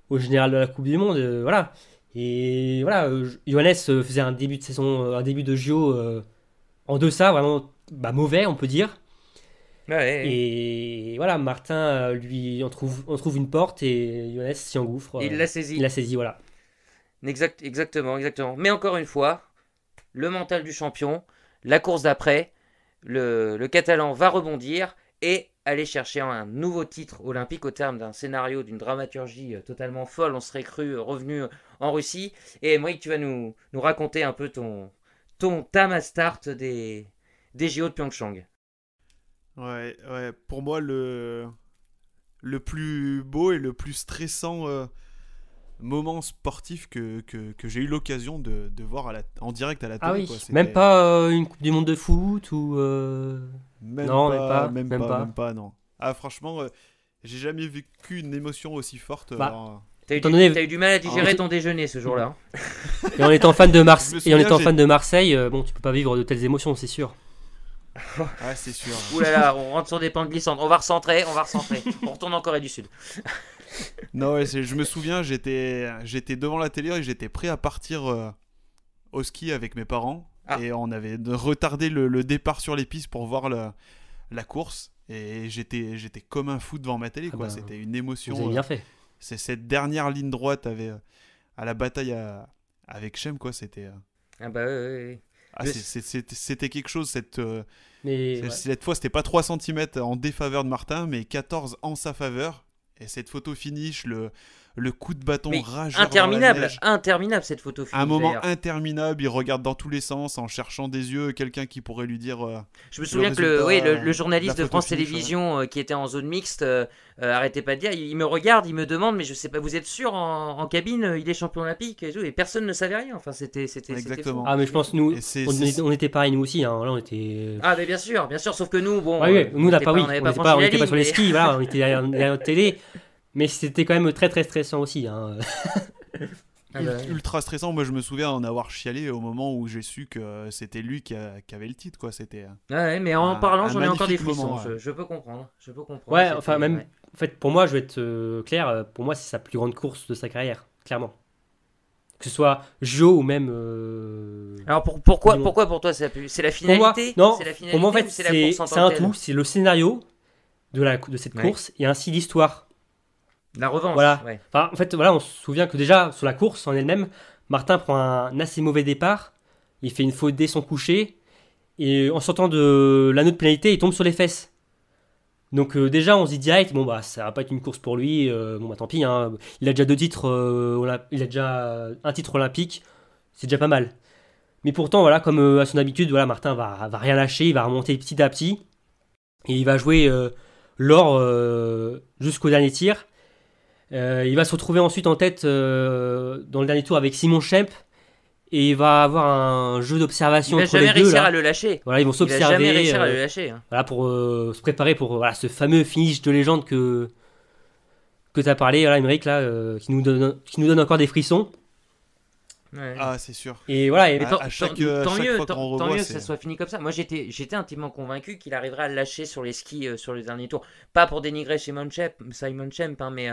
au général de la Coupe du Monde. Euh, voilà. Et voilà, Johannes faisait un début de saison, un début de J O euh, en deçà, vraiment bah, mauvais, on peut dire. Ouais, et ouais. voilà, Martin, lui, on trouve, on trouve une porte et Johannes s'y engouffre. Il euh, l'a saisi. Il l'a saisi, voilà. Exact, exactement, exactement. Mais encore une fois, le mental du champion, la course d'après, le, le Catalan va rebondir et aller chercher un nouveau titre olympique au terme d'un scénario, d'une dramaturgie totalement folle. On serait cru revenu en Russie. Et Aymeric, tu vas nous, nous raconter un peu ton, ton ta mass start des, des J O de Pyeongchang. Ouais, ouais, pour moi, le, le plus beau et le plus stressant euh, moment sportif que, que, que j'ai eu l'occasion de, de voir à la, en direct à la télé. Ah oui, quoi. Même pas euh, une Coupe du Monde de foot ou... Euh... Même, non, pas, pas, même, même pas, pas, même pas, non. Ah, franchement, euh, j'ai jamais vécu une émotion aussi forte. Euh, bah, en... T'as eu, donné... eu du mal à digérer en... ton déjeuner ce jour-là. Hein. Et en étant fan de, Marse... souviens, et en étant fan de Marseille, euh, bon, tu peux pas vivre de telles émotions, c'est sûr. Ouais, c'est sûr. Ouh là là, on rentre sur des pentes glissantes. On va recentrer, on va recentrer. On retourne en Corée du Sud. Non, ouais, je me souviens, j'étais j'étais devant la télé et j'étais prêt à partir euh, au ski avec mes parents. Ah. Et on avait retardé le, le départ sur les pistes pour voir la, la course. Et j'étais j'étais comme un fou devant ma télé. Ah quoi. Bah, c'était une émotion. Vous avez bien euh, fait. C'est cette dernière ligne droite avait, euh, à la bataille à, avec Schempp, quoi. C'était. Euh... Ah bah oui, oui, oui. Ah, c'était quelque chose cette, mais, cette, ouais. cette fois c'était pas trois centimètres en défaveur de Martin mais quatorze en sa faveur et cette photo finish le, le coup de bâton rageur interminable, interminable cette photo finish, un moment interminable, il regarde dans tous les sens en cherchant des yeux quelqu'un qui pourrait lui dire euh, je me souviens que le, oui, le, le journaliste de France Télévisions euh, qui était en zone mixte euh, euh, arrêtez pas de dire, il, il me regarde, il me demande mais je sais pas, vous êtes sûr en, en cabine il est champion olympique et, tout, et personne ne savait rien, enfin c'était exactement fou. Ah mais je pense nous on, on était pareil nous aussi hein. Là, on était... ah mais bien sûr, bien sûr sauf que nous bon, ah, oui, nous on n'était pas, pas, oui. pas, pas, mais... pas sur les skis voilà, on était derrière notre télé. Mais c'était quand même très très stressant aussi. Hein. Ultra stressant. Moi, je me souviens en avoir chialé au moment où j'ai su que c'était lui qui, a, qui avait le titre, quoi. C'était. Ouais, mais en un, parlant, j'en ai encore des frissons. Moment, ouais. je, je peux comprendre. Je peux comprendre. Ouais, enfin même. Ouais. En fait, pour moi, je vais être euh, clair. Pour moi, c'est sa plus grande course de sa carrière, clairement. Que ce soit Joe ou même. Euh... Alors pour, pourquoi, pourquoi pour toi, c'est la finalité? Pour moi, non. La finalité, pour moi, en fait, c'est un tout. C'est le scénario de la de cette ouais. course et ainsi l'histoire. La revanche. Voilà. Ouais. Enfin, en fait, voilà, on se souvient que déjà sur la course en elle-même, Martin prend un assez mauvais départ. Il fait une faute dès son coucher et en sortant de l'anneau de pénalité, il tombe sur les fesses. Donc euh, déjà, on se dit direct, bon bah ça va pas être une course pour lui. Euh, bon bah tant pis. Hein. Il a déjà deux titres, euh, il a déjà un titre olympique, c'est déjà pas mal. Mais pourtant, voilà, comme euh, à son habitude, voilà, Martin va va rien lâcher, il va remonter petit à petit et il va jouer euh, l'or euh, jusqu'au dernier tir. Euh, il va se retrouver ensuite en tête euh, dans le dernier tour avec Simon Schempp et il va avoir un jeu d'observation entre les deux. Il va jamais réussir à le lâcher. Voilà, ils vont s'observer. Il va jamais réussir euh, à le lâcher. Hein. Voilà, pour euh, se préparer pour voilà, ce fameux finish de légende que que t'as parlé, voilà, Aymeric, là, euh, qui nous donne qui nous donne encore des frissons. Ouais. Ah, c'est sûr. Et voilà, et tant, à, à chaque, tant, tant mieux, fois tant, revoit, tant mieux que ça soit fini comme ça. Moi, j'étais, j'étais intimement convaincu qu'il arriverait à le lâcher sur les skis euh, sur le dernier tour. Pas pour dénigrer Simon Schempp, Simon Schempp, hein, mais,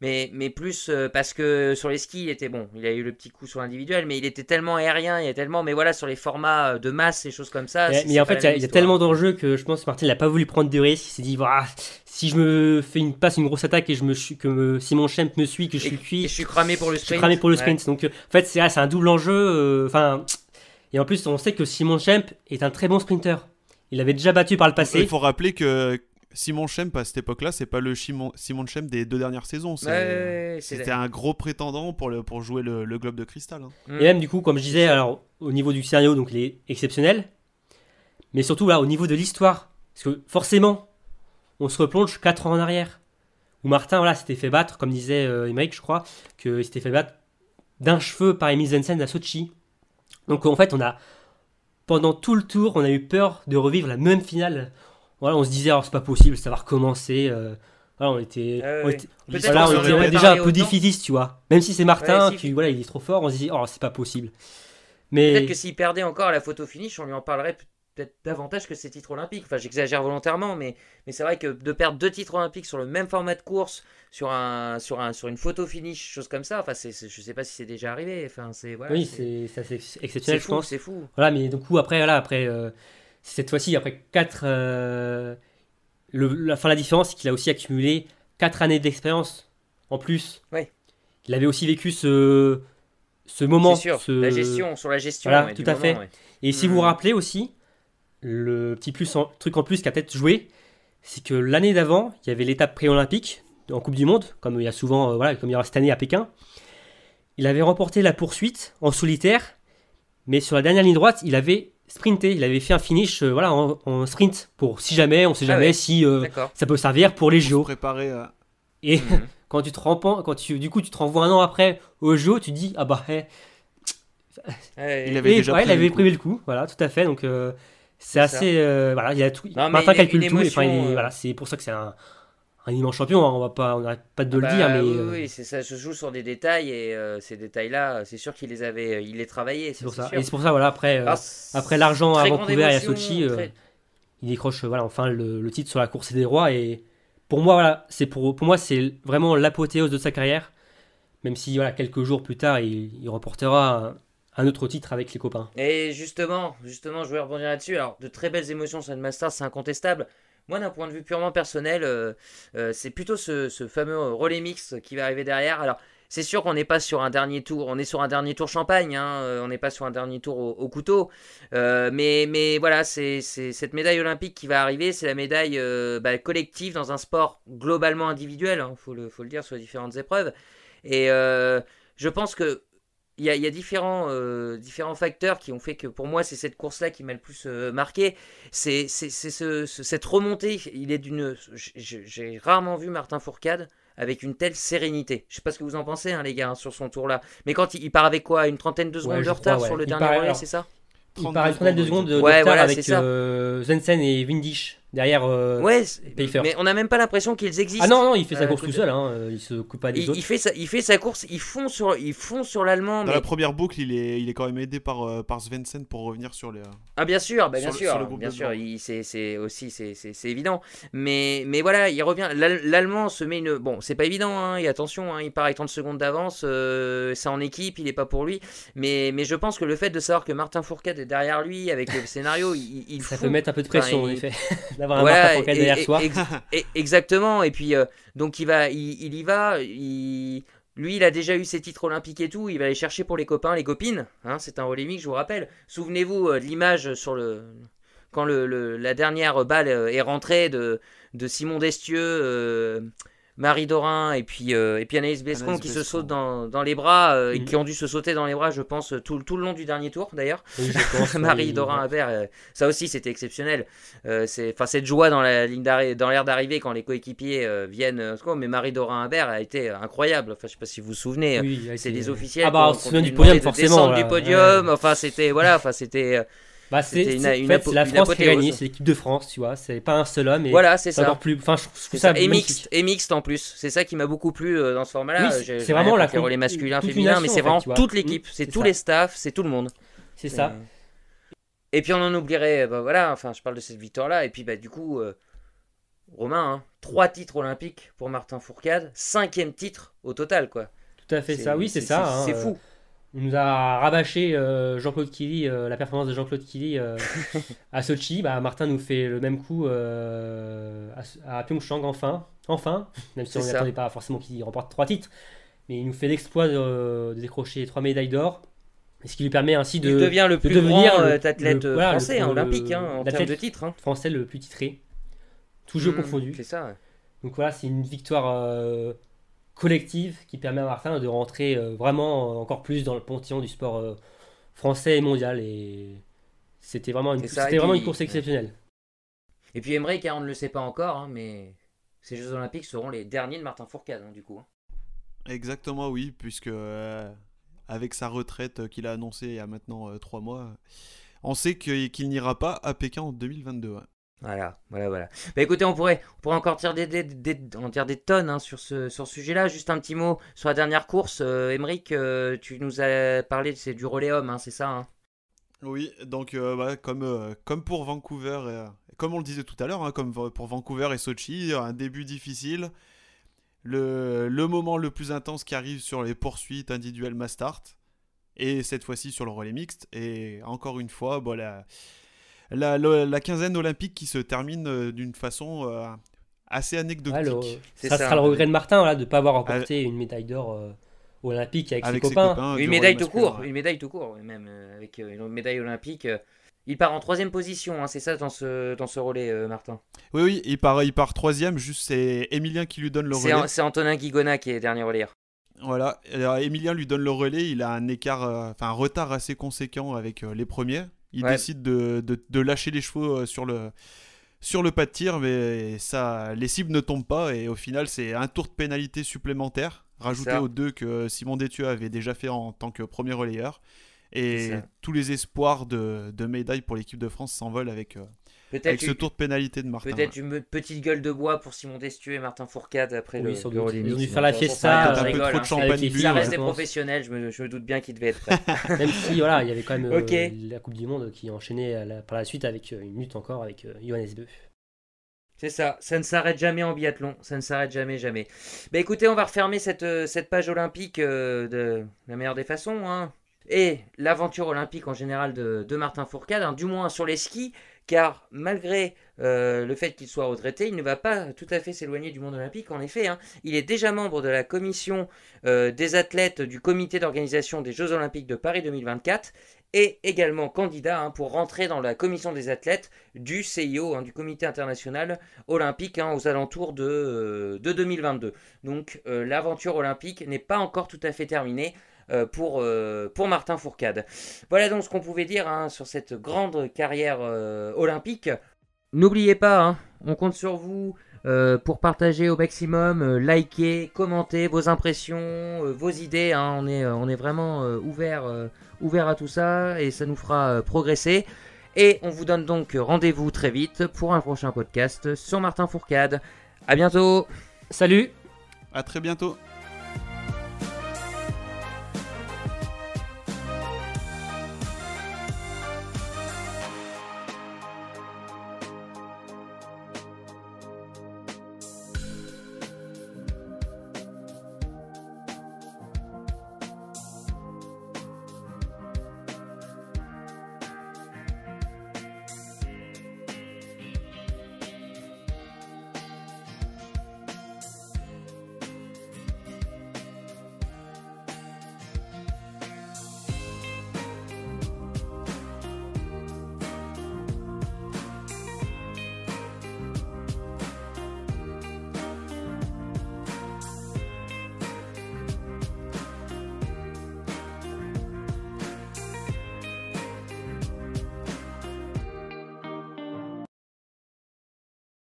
mais, mais plus euh, parce que sur les skis, il était bon. Il a eu le petit coup sur l'individuel, mais il était tellement aérien, il y a tellement. Mais voilà, sur les formats de masse et choses comme ça. Mais, mais en fait, il y, y a tellement d'enjeux que je pense que Martin n'a pas voulu prendre de risques. Il s'est dit, voilà. Si je me fais une passe, une grosse attaque et je me que me, Simon Schempp me suit, que je et, suis cuit, et je suis cramé pour le sprint. Je suis cramé pour le sprint. Ouais. Donc euh, en fait c'est ah, un double enjeu. Enfin euh, et en plus on sait que Simon Schempp est un très bon sprinter. Il l'avait déjà battu par le passé. Il faut rappeler que Simon Schempp à cette époque-là, c'est pas le Simon Schempp des deux dernières saisons. C'était ouais, un gros prétendant pour le pour jouer le, le globe de cristal. Hein. Mm. Et même du coup comme je disais alors au niveau du scénario donc il est exceptionnel, mais surtout là au niveau de l'histoire parce que forcément on se replonge quatre ans en arrière. Où Martin, voilà, s'était fait battre, comme disait euh, Aymeric, je crois, qu'il s'était fait battre d'un cheveu par Emil Svendsen à Sochi. Donc en fait, on a, pendant tout le tour, on a eu peur de revivre la même finale. Voilà, on se disait, alors c'est pas possible, ça va recommencer. Euh, voilà, on était, euh, on était, oui. voilà, on était déjà un peu défaitiste, tu vois. Même si c'est Martin, ouais, si qui, voilà, il est trop fort, on se dit, oh, c'est pas possible. Mais... Peut-être que s'il perdait encore la photo finish, on lui en parlerait plus. Peut-être davantage que ces titres olympiques. Enfin, j'exagère volontairement, mais, mais c'est vrai que de perdre deux titres olympiques sur le même format de course, sur, un, sur, un, sur une photo finish, chose comme ça, enfin, c'est, c'est, je ne sais pas si c'est déjà arrivé. Enfin, c'est, voilà, oui, c'est, c'est assez exceptionnel, je pense. C'est fou. Voilà, mais du coup, après, voilà, après euh, cette fois-ci, après quatre. Euh, le, la, fin, la différence, c'est qu'il a aussi accumulé quatre années d'expérience en plus. Oui. Il avait aussi vécu ce, ce moment. C'est sûr, ce... la gestion, sur la gestion. Voilà, ouais, tout à moment, fait. Ouais. Et mmh. si vous vous rappelez aussi. Le petit plus en, truc en plus qui a peut-être joué, c'est que l'année d'avant, il y avait l'étape pré-olympique en Coupe du Monde, comme il y a souvent, euh, voilà, comme il y aura cette année à Pékin. Il avait remporté la poursuite en solitaire, mais sur la dernière ligne droite, il avait sprinté, il avait fait un finish, euh, voilà, en, en sprint pour si jamais, on sait jamais ah ouais. si euh, ça peut servir pour les J O. Préparer. Euh... Et mmh. quand tu te rempens, quand tu, du coup, tu te renvoies un an après aux J O, tu te dis ah bah, hey. hey, il avait et, déjà ouais, prévu, il avait prévu le coup, voilà, tout à fait, donc. Euh, C'est assez. Euh, voilà, il a tout. Non, Martin calcule tout. Émotion, et, enfin, il, voilà, c'est pour ça que c'est un, un immense champion. Hein, on va pas, on n'arrête pas de bah, le dire. Mais, oui, euh... oui, c'est ça. Se joue sur des détails et euh, ces détails-là, c'est sûr qu'il les avait, il les travaillait. C'est pour ça. Sûr. Et c'est pour ça, voilà, après, euh, après l'argent à Vancouver et à Sochi, euh, très... il décroche voilà, enfin le, le titre sur la course des rois. Et pour moi, voilà, c'est pour, pour moi, c'est vraiment l'apothéose de sa carrière. Même si voilà, quelques jours plus tard, il, il remportera un autre titre avec les copains. Et justement, justement, je voulais rebondir là-dessus. Alors, de très belles émotions sur le Masters, c'est incontestable. Moi, d'un point de vue purement personnel, euh, euh, c'est plutôt ce, ce fameux relais mix qui va arriver derrière. Alors, c'est sûr qu'on n'est pas sur un dernier tour, on est sur un dernier tour champagne, hein, on n'est pas sur un dernier tour au, au couteau. Euh, mais, mais voilà, c'est cette médaille olympique qui va arriver, c'est la médaille euh, bah, collective dans un sport globalement individuel, hein, faut le, faut le dire, sur les différentes épreuves. Et euh, je pense que il y a, y a différents, euh, différents facteurs qui ont fait que pour moi c'est cette course-là qui m'a le plus euh, marqué. C'est ce, ce, cette remontée, il est d'une, j'ai rarement vu Martin Fourcade avec une telle sérénité. Je sais pas ce que vous en pensez, hein, les gars, hein, sur son tour-là. Mais quand il, il part avec quoi, une trentaine de secondes ouais, de retard crois, ouais. sur le il dernier relais, c'est ça? Il part une trentaine de secondes de, de ouais, retard voilà, avec euh, Svendsen et Windisch derrière euh, ouais, Pfeiffer. Mais on n'a même pas l'impression qu'ils existent. Ah non, non, il fait sa euh, course tout seul, hein, il se coupe pas des il, autres. Il fait, sa, il fait sa course, ils font sur, ils font sur l'allemand. Dans mais... la première boucle, il est, il est quand même aidé par, euh, par Svendsen pour revenir sur les. Euh, ah bien sûr, bah, bien sur, sûr, sur le bien sûr, c'est aussi, c'est évident. Mais, mais voilà, il revient. L'allemand se met une, bon, c'est pas évident, hein, et attention, hein, il part avec trente secondes d'avance, euh, c'est en équipe, il est pas pour lui. Mais, mais je pense que le fait de savoir que Martin Fourcade est derrière lui avec le scénario, il, il ça fout, peut mettre un peu de pression en effet. D'avoir un voilà, et, derrière et, soi. Ex exactement. Et puis euh, donc il va, il, il y va. Il, lui, il a déjà eu ses titres olympiques et tout. Il va aller chercher pour les copains, les copines. Hein, c'est un relais mix, je vous rappelle. Souvenez-vous euh, de l'image sur le quand le, le, la dernière balle est rentrée de, de Simon Destieux, euh, Marie Dorin et puis euh, et puis Anaïs Bescon Anaïs qui Bescon. se sautent dans, dans les bras euh, mmh. et qui ont dû se sauter dans les bras, je pense tout, tout le long du dernier tour d'ailleurs. Oui, Marie oui, Dorin Habert, euh, ça aussi c'était exceptionnel. Euh, c'est enfin cette joie dans la ligne d'arrivée, dans l'air d'arrivée quand les coéquipiers euh, viennent. Euh, mais Marie Dorin Habert a été incroyable. Enfin je sais pas si vous vous souvenez. Oui, c'est des officiels. Ah bah on se souvient du podium forcément. Là, du podium. Ouais. Enfin c'était voilà. Enfin c'était. Euh, Bah c'est la France qui a gagné, c'est l'équipe de France, tu vois, c'est pas un seul homme. Et voilà, c'est ça. Encore plus, enfin, je trouve ça et mixte, et mixte en plus. C'est ça qui m'a beaucoup plu euh, dans ce format-là. Oui, c'est vraiment la relais masculin, féminin, mais c'est vraiment toute l'équipe, c'est tous les staffs, c'est tout le monde. C'est ça. Et puis on en oublierait, bah, voilà. Enfin, je parle de cette victoire-là, et puis bah du coup, euh, Romain, hein, trois titres olympiques pour Martin Fourcade, cinquième titre au total, quoi. Tout à fait ça. Oui, c'est ça. C'est fou. On nous a rabâché euh, Jean-Claude Killy, euh, la performance de Jean-Claude Killy euh, à Sochi. Bah, Martin nous fait le même coup euh, à, à Pyeongchang, enfin, enfin, même si on n'attendait pas forcément qu'il remporte trois titres. Mais il nous fait l'exploit de, de décrocher trois médailles d'or. Ce qui lui permet ainsi de, il devient le de plus devenir grand le, athlète le, voilà, français, le, hein, olympique, hein, en termes de titres. Hein. Français le plus titré, tout jeu mmh, confondu. C'est ça. Ouais. Donc voilà, c'est une victoire... Euh, collective qui permet à Martin de rentrer euh, vraiment euh, encore plus dans le pontillon du sport euh, français et mondial, et c'était vraiment une, ça, puis, vraiment une course exceptionnelle. Et puis Emre, car on ne le sait pas encore, hein, mais ces Jeux Olympiques seront les derniers de Martin Fourcade, hein, du coup. Hein. Exactement, oui, puisque euh, avec sa retraite euh, qu'il a annoncée il y a maintenant euh, trois mois, on sait qu'il qu n'ira pas à Pékin en deux mille vingt-deux. Ouais. Voilà, voilà, voilà. Bah écoutez, on pourrait, on pourrait encore tirer des, des, des, on tire des tonnes, hein, sur ce, sur ce sujet-là. Juste un petit mot sur la dernière course. Euh, Aymeric, euh, tu nous as parlé c'est du relais homme, hein, c'est ça, hein. Oui, donc euh, bah, comme, euh, comme pour Vancouver, euh, comme on le disait tout à l'heure, hein, comme pour Vancouver et Sochi, un début difficile. Le, le moment le plus intense qui arrive sur les poursuites individuelles mass start, et cette fois-ci sur le relais mixte. Et encore une fois, voilà. La, la, la quinzaine olympique qui se termine euh, d'une façon euh, assez anecdotique. Ouais, ça, ça sera le regret de Martin, là, de ne pas avoir remporté avec... une médaille d'or euh, olympique avec, avec ses, ses copains. Ses copains une, médaille tout court, ouais. une médaille tout court, même euh, avec euh, une médaille olympique. Euh, il part en troisième position, hein, c'est ça dans ce, dans ce relais, euh, Martin. Oui, oui, il part, il part troisième, juste c'est Emilien qui lui donne le relais. C'est Antonin Guigona qui est dernier relais. Voilà, alors, Emilien lui donne le relais, il a un écart, enfin euh, un retard assez conséquent avec euh, les premiers. Il ouais. décide de, de, de lâcher les chevaux sur le, sur le pas de tir, mais ça, les cibles ne tombent pas. Et au final, c'est un tour de pénalité supplémentaire, rajouté aux deux que Simon Détieux avait déjà fait en tant que premier relayeur. Et tous les espoirs de, de médailles pour l'équipe de France s'envolent avec, Avec ce tour de pénalité de Martin. Peut-être une petite gueule de bois pour Simon Destieux et Martin Fourcade après le bureau limite. Ils sont venus faire la fiesta. Ça reste des professionnels, je me, je me doute bien qu'ils devaient être prêts. Même si, voilà, il y avait quand même okay. euh, la Coupe du Monde qui enchaînait la, par la suite avec euh, une lutte encore avec euh, Johannes Bø. C'est ça, ça ne s'arrête jamais en biathlon, ça ne s'arrête jamais, jamais. Bah écoutez, on va refermer cette, cette page olympique euh, de la meilleure des façons, hein. Et l'aventure olympique en général de, de Martin Fourcade, hein, du moins sur les skis, car malgré euh, le fait qu'il soit retraité, il ne va pas tout à fait s'éloigner du monde olympique, en effet. Hein, il est déjà membre de la commission euh, des athlètes du comité d'organisation des Jeux Olympiques de Paris deux mille vingt-quatre, et également candidat hein, pour rentrer dans la commission des athlètes du C I O, hein, du Comité International Olympique, hein, aux alentours de, euh, de deux mille vingt-deux. Donc euh, l'aventure olympique n'est pas encore tout à fait terminée. Euh, pour, euh, pour Martin Fourcade. Voilà donc ce qu'on pouvait dire hein, sur cette grande carrière euh, olympique. N'oubliez pas, hein, on compte sur vous euh, pour partager au maximum, euh, liker, commenter vos impressions, euh, vos idées. Hein, on, est, euh, on est vraiment euh, ouvert, euh, ouvert à tout ça et ça nous fera euh, progresser. Et on vous donne donc rendez-vous très vite pour un prochain podcast sur Martin Fourcade. À bientôt. Salut. À très bientôt.